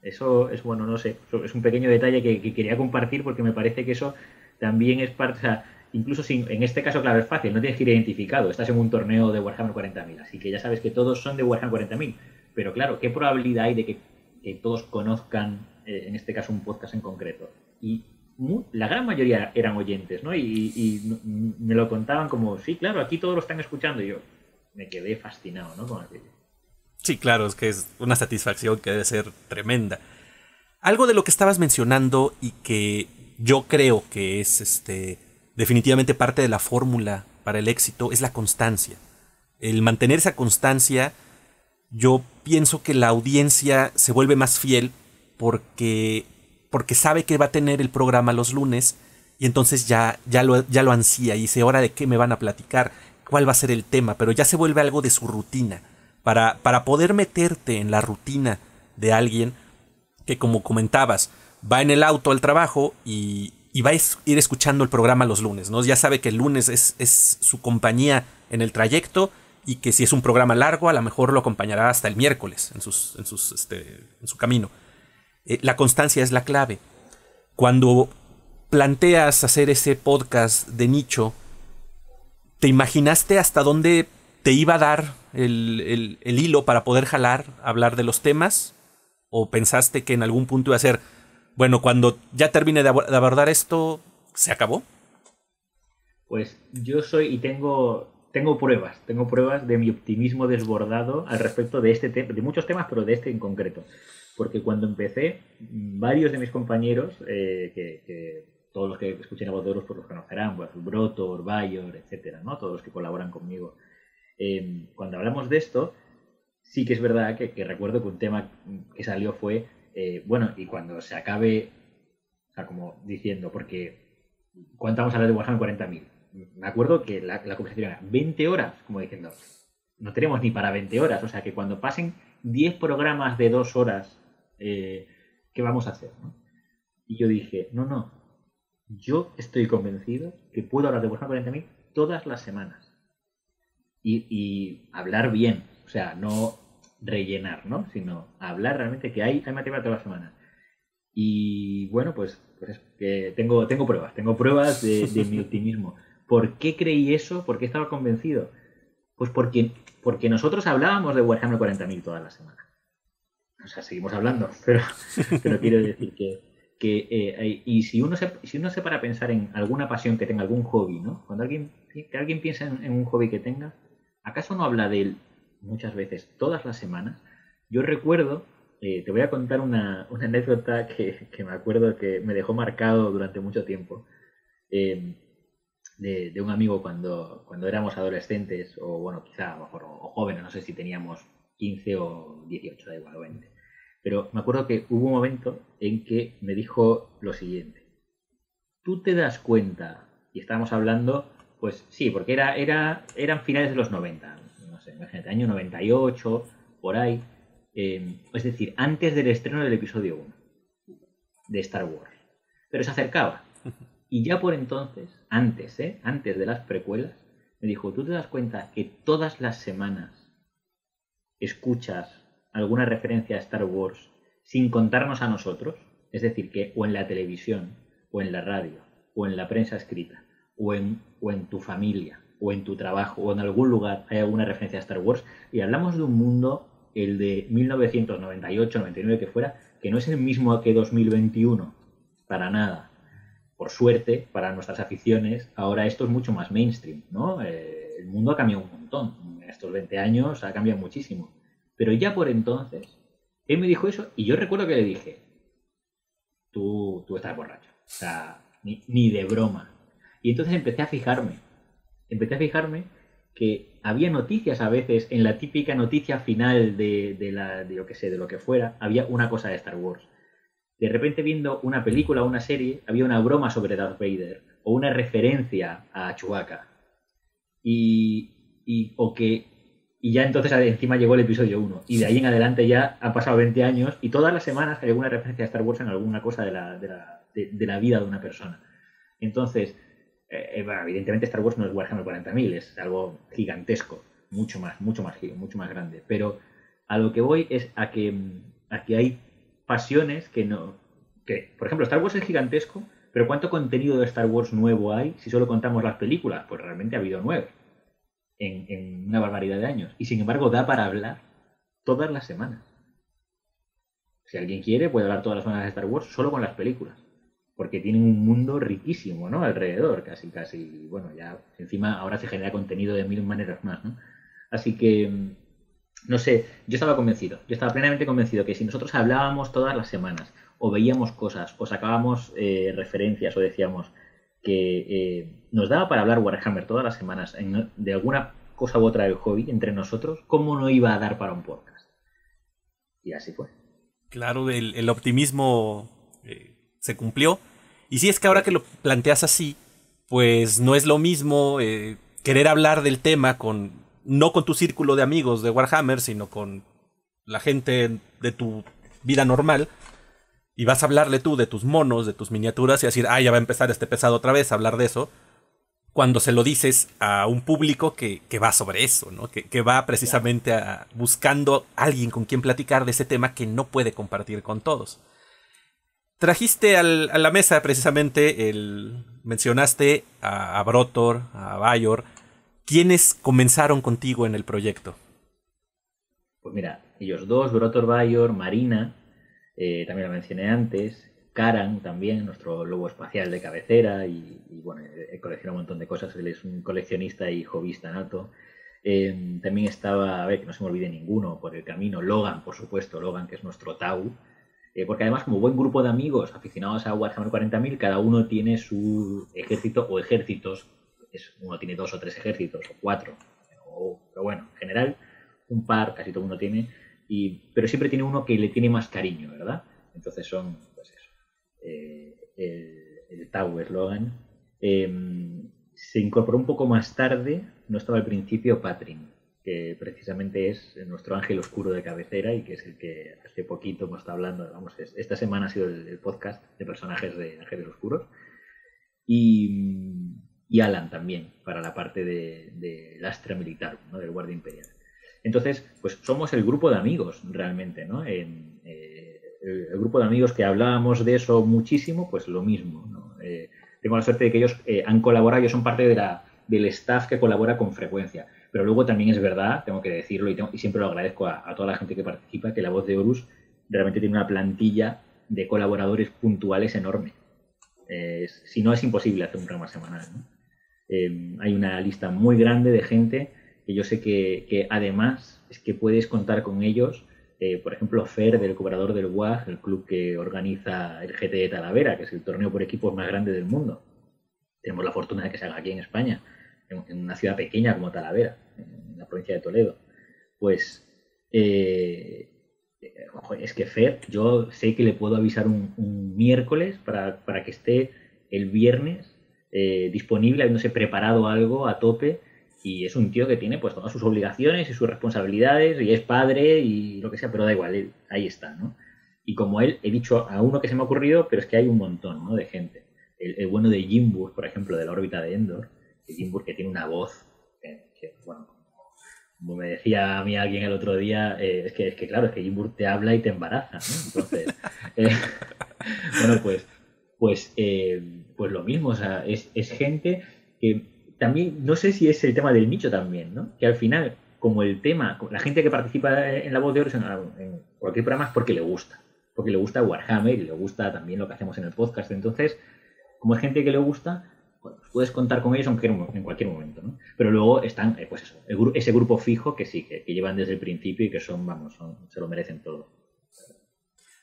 Eso es, bueno, no sé, es un pequeño detalle que, que quería compartir, porque me parece que eso también es parte... O sea, incluso sin, en este caso, claro, es fácil, no tienes que ir identificado. Estás en un torneo de Warhammer cuarenta mil, así que ya sabes que todos son de Warhammer cuarenta mil. Pero claro, ¿qué probabilidad hay de que, que todos conozcan, eh, en este caso, un podcast en concreto? Y muy, la gran mayoría eran oyentes, ¿no? Y, y, y me lo contaban como, sí, claro, aquí todos lo están escuchando. Y yo me quedé fascinado, ¿no? Con aquello. Sí, claro, es que es una satisfacción que debe ser tremenda. Algo de lo que estabas mencionando y que yo creo que es este, definitivamente parte de la fórmula para el éxito es la constancia. El mantener esa constancia, yo pienso que la audiencia se vuelve más fiel porque, porque sabe que va a tener el programa los lunes y entonces ya, ya, lo, ya lo ansía y dice, ¿ahora de qué me van a platicar? ¿Cuál va a ser el tema? Pero ya se vuelve algo de su rutina. Para, para poder meterte en la rutina de alguien que, como comentabas, va en el auto al trabajo y, y va a ir escuchando el programa los lunes, ¿no? Ya sabe que el lunes es, es su compañía en el trayecto y que si es un programa largo, a lo mejor lo acompañará hasta el miércoles en, sus, en, sus, este, en su camino. Eh, la constancia es la clave. Cuando planteas hacer ese podcast de nicho, ¿te imaginaste hasta dónde te iba a dar el, el, el hilo para poder jalar, hablar de los temas? ¿O pensaste que en algún punto iba a ser, bueno, cuando ya termine de abordar esto, se acabó? Pues yo soy y tengo tengo pruebas, tengo pruebas de mi optimismo desbordado al respecto de este tema, de muchos temas, pero de este en concreto. Porque cuando empecé, varios de mis compañeros, eh, que, que todos los que escuchen La Voz de Horus pues los conocerán, pues, Brotor, Bayor, etcétera, ¿no? Todos los que colaboran conmigo. Eh, cuando hablamos de esto, sí que es verdad que, que recuerdo que un tema que salió fue, eh, bueno, y cuando se acabe, o sea, como diciendo, porque ¿cuánto vamos a hablar de Warhammer cuarenta mil? Me acuerdo que la, la conversación era veinte horas, como diciendo, no tenemos ni para veinte horas, o sea que cuando pasen diez programas de dos horas, eh, ¿qué vamos a hacer? ¿No? Y yo dije, no, no, yo estoy convencido que puedo hablar de Warhammer cuarenta mil todas las semanas. Y, y hablar bien, o sea, no rellenar, ¿no? Sino hablar realmente que hay, hay materia toda la semana. Y bueno, pues, pues eh, tengo, tengo pruebas, tengo pruebas de, de mi optimismo. ¿Por qué creí eso? ¿Por qué estaba convencido? Pues porque, porque nosotros hablábamos de Warhammer cuarenta mil toda la semana. O sea, seguimos hablando, pero, pero quiero decir que... que eh, y si uno se si uno se para a pensar en alguna pasión que tenga, algún hobby, ¿no? Cuando alguien, que alguien piensa en, en un hobby que tenga, ¿acaso no habla de él muchas veces, todas las semanas? Yo recuerdo, eh, te voy a contar una, una anécdota que, que me acuerdo que me dejó marcado durante mucho tiempo, eh, de, de un amigo cuando, cuando éramos adolescentes, o bueno, quizá a lo mejor, o jóvenes, no sé si teníamos quince o dieciocho, da igual, veinte. Pero me acuerdo que hubo un momento en que me dijo lo siguiente. ¿Tú te das cuenta? Y estábamos hablando, pues sí, porque era, era, eran finales de los noventa, no sé, imagínate, año noventa y ocho, por ahí. Eh, es decir, antes del estreno del episodio uno de Star Wars. Pero se acercaba. Y ya por entonces, antes, ¿eh? Antes de las precuelas, me dijo, ¿tú te das cuenta que todas las semanas escuchas alguna referencia a Star Wars sin contarnos a nosotros? Es decir, que o en la televisión, o en la radio, o en la prensa escrita, o en, o en tu familia, o en tu trabajo, o en algún lugar hay alguna referencia a Star Wars, y hablamos de un mundo, el de mil novecientos noventa y ocho, noventa y nueve, que fuera, que no es el mismo que dos mil veintiuno, para nada. Por suerte, para nuestras aficiones, ahora esto es mucho más mainstream, ¿no? Eh, el mundo ha cambiado un montón, en estos veinte años ha cambiado muchísimo. Pero ya por entonces, él me dijo eso y yo recuerdo que le dije, tú, tú estás borracho, o sea, ni, ni de broma. Y entonces empecé a fijarme, empecé a fijarme que había noticias a veces, en la típica noticia final de, de, la, de lo que sé, de lo que fuera, había una cosa de Star Wars. De repente viendo una película o una serie, había una broma sobre Darth Vader o una referencia a Chewbacca. Y, y, o que... Y ya entonces encima llegó el episodio uno. Y de ahí en adelante ya han pasado veinte años y todas las semanas hay alguna referencia a Star Wars en alguna cosa de la, de la, de, de la vida de una persona. Entonces, eh, bueno, evidentemente Star Wars no es Warhammer cuarenta mil, es algo gigantesco, mucho más, mucho más, mucho más grande. Pero a lo que voy es a que, a que hay pasiones que no... que, por ejemplo, Star Wars es gigantesco, pero ¿cuánto contenido de Star Wars nuevo hay si solo contamos las películas? Pues realmente ha habido nueve. En, en una barbaridad de años, y sin embargo da para hablar todas las semanas. Si alguien quiere puede hablar todas las semanas de Star Wars solo con las películas, porque tienen un mundo riquísimo, ¿no? Alrededor, casi casi, bueno, ya encima ahora se genera contenido de mil maneras más, ¿no? Así que no sé, yo estaba convencido, yo estaba plenamente convencido que si nosotros hablábamos todas las semanas o veíamos cosas, o sacábamos eh, referencias, o decíamos que eh, nos daba para hablar Warhammer todas las semanas en, de alguna cosa u otra del hobby entre nosotros, ¿cómo no iba a dar para un podcast? Y así fue. Claro, el, el optimismo eh, se cumplió. Y sí, es que ahora que lo planteas así, pues no es lo mismo eh, querer hablar del tema con... no con tu círculo de amigos de Warhammer, sino con la gente de tu vida normal, y vas a hablarle tú de tus monos, de tus miniaturas, y decir, ah, ya va a empezar este pesado otra vez a hablar de eso, cuando se lo dices a un público que, que va sobre eso, ¿no? Que, que va precisamente a, buscando a alguien con quien platicar de ese tema que no puede compartir con todos. Trajiste al, a la mesa precisamente, el mencionaste a, a Brotor, a Bayor. ¿Quiénes comenzaron contigo en el proyecto? Pues mira, ellos dos, Brotor, Bayor, Marina, eh, también la mencioné antes, Karan también, nuestro lobo espacial de cabecera, y, y bueno, he coleccionado un montón de cosas, él es un coleccionista y hobbyista nato. Eh, también estaba, a ver, que no se me olvide ninguno por el camino, Logan, por supuesto, Logan, que es nuestro Tau, eh, porque además como buen grupo de amigos aficionados a Warhammer cuarenta mil, cada uno tiene su ejército o ejércitos. Uno tiene dos o tres ejércitos, o cuatro, pero, pero bueno, en general, un par, casi todo uno tiene, y, pero siempre tiene uno que le tiene más cariño, ¿verdad? Entonces son, pues eso, eh, el, el Tau es Logan. Eh, se incorporó un poco más tarde, no estaba al principio, Patrin, que precisamente es nuestro ángel oscuro de cabecera y que es el que hace poquito hemos estado hablando, vamos, es, esta semana ha sido el, el podcast de personajes de Ángeles Oscuros, y... y Alan también, para la parte de, de la Astra Militar, ¿no? Del Guardia Imperial. Entonces, pues somos el grupo de amigos realmente, ¿no? En, eh, el, el grupo de amigos que hablábamos de eso muchísimo, pues lo mismo, ¿no? Eh, tengo la suerte de que ellos eh, han colaborado, ellos son parte de la, del staff que colabora con frecuencia. Pero luego también es verdad, tengo que decirlo, y, tengo, y siempre lo agradezco a, a toda la gente que participa, que La Voz de Horus realmente tiene una plantilla de colaboradores puntuales enorme. Eh, si no, es imposible hacer un programa semanal, ¿no? Eh, hay una lista muy grande de gente que yo sé que, que además es que puedes contar con ellos. Eh, por ejemplo, Fer, del Cobrador del W A G, el club que organiza el G T E Talavera, que es el torneo por equipos más grande del mundo. Tenemos la fortuna de que se haga aquí en España, en, en una ciudad pequeña como Talavera, en la provincia de Toledo. Pues eh, es que Fer, yo sé que le puedo avisar un, un miércoles para, para que esté el viernes Eh, disponible, habiéndose preparado algo a tope, y es un tío que tiene pues todas sus obligaciones y sus responsabilidades, y es padre y lo que sea, pero da igual, él, ahí está, ¿no? Y como él, he dicho a uno que se me ha ocurrido, pero es que hay un montón, ¿no?, de gente. El, el bueno de Jimburg, por ejemplo, de la órbita de Endor, que Jimburg que tiene una voz, que, que bueno, como me decía a mí alguien el otro día, eh, es, que, es que claro, es que Jimburg te habla y te embaraza, ¿no? Entonces, eh, bueno, pues Pues, eh, pues lo mismo, o sea, es, es gente que también, no sé si es el tema del nicho también, ¿no? Que al final, como el tema, la gente que participa en La Voz de Horus en, en cualquier programa es porque le gusta, porque le gusta Warhammer y le gusta también lo que hacemos en el podcast. Entonces, como es gente que le gusta, pues puedes contar con ellos en cualquier momento, ¿no? Pero luego están, eh, pues eso, el, ese grupo fijo que sí, que, que llevan desde el principio y que son, vamos, son, se lo merecen todo.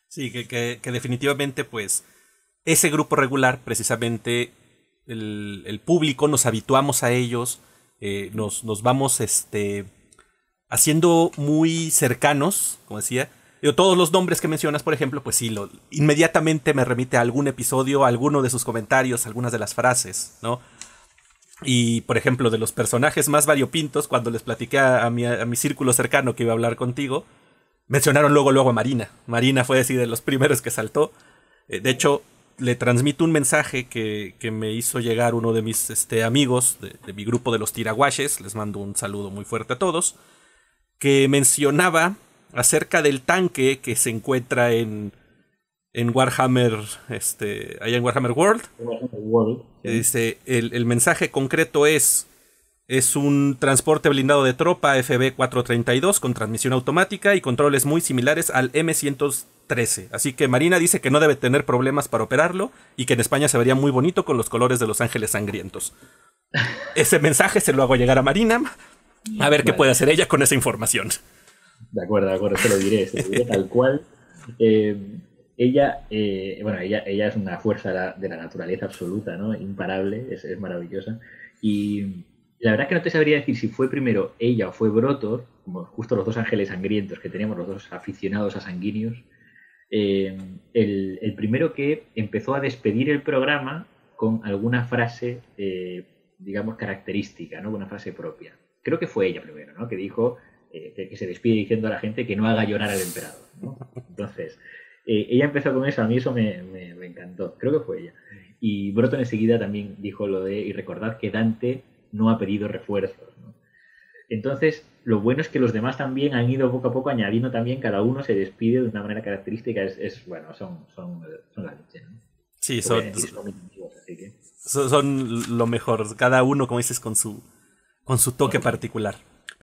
Sí, que, que, que definitivamente, pues, ese grupo regular, precisamente, el, el público, nos habituamos a ellos, eh, nos, nos vamos este, haciendo muy cercanos, como decía. Yo, todos los nombres que mencionas, por ejemplo, pues sí, lo, inmediatamente me remite a algún episodio, a alguno de sus comentarios, a algunas de las frases, ¿no? Y, por ejemplo, de los personajes más variopintos, cuando les platiqué a mi, a mi círculo cercano que iba a hablar contigo, mencionaron luego, luego a Marina. Marina fue decir de los primeros que saltó. Eh, de hecho, le transmito un mensaje que, que me hizo llegar uno de mis este, amigos de, de mi grupo de los tiraguaches, les mando un saludo muy fuerte a todos, que mencionaba acerca del tanque que se encuentra en, en Warhammer, este, allá en Warhammer World. World sí. Dice, el, el mensaje concreto es, es un transporte blindado de tropa F B cuatrocientos treinta y dos con transmisión automática y controles muy similares al M ciento trece. Así que Marina dice que no debe tener problemas para operarlo y que en España se vería muy bonito con los colores de los Ángeles Sangrientos. Ese mensaje se lo hago llegar a Marina. A ver qué vale. Puede hacer ella con esa información. De acuerdo, de acuerdo, se lo diré, se lo diré tal cual. Eh, Ella, eh, bueno, ella, ella es una fuerza de la, de la naturaleza absoluta, ¿no? Imparable, es, es maravillosa. Y la verdad es que no te sabría decir si fue primero ella o fue Brotor, como justo los dos ángeles sangrientos que teníamos, los dos aficionados a sanguíneos. Eh, el, el primero que empezó a despedir el programa con alguna frase, eh, digamos, característica, ¿no? Una frase propia. Creo que fue ella primero, ¿no? Que dijo, eh, que se despide diciendo a la gente que no haga llorar al emperador, ¿no? Entonces, eh, ella empezó con eso, a mí eso me, me, me encantó. Creo que fue ella. Y Broton enseguida también dijo lo de, y recordad que Dante no ha pedido refuerzos, ¿no? Entonces, lo bueno es que los demás también han ido poco a poco añadiendo también, cada uno se despide de una manera característica, es, es bueno, son, son, son la leche, ¿no? Sí, son, decir, son, así que... son, son lo mejor, cada uno, como dices, con su, con su toque particular.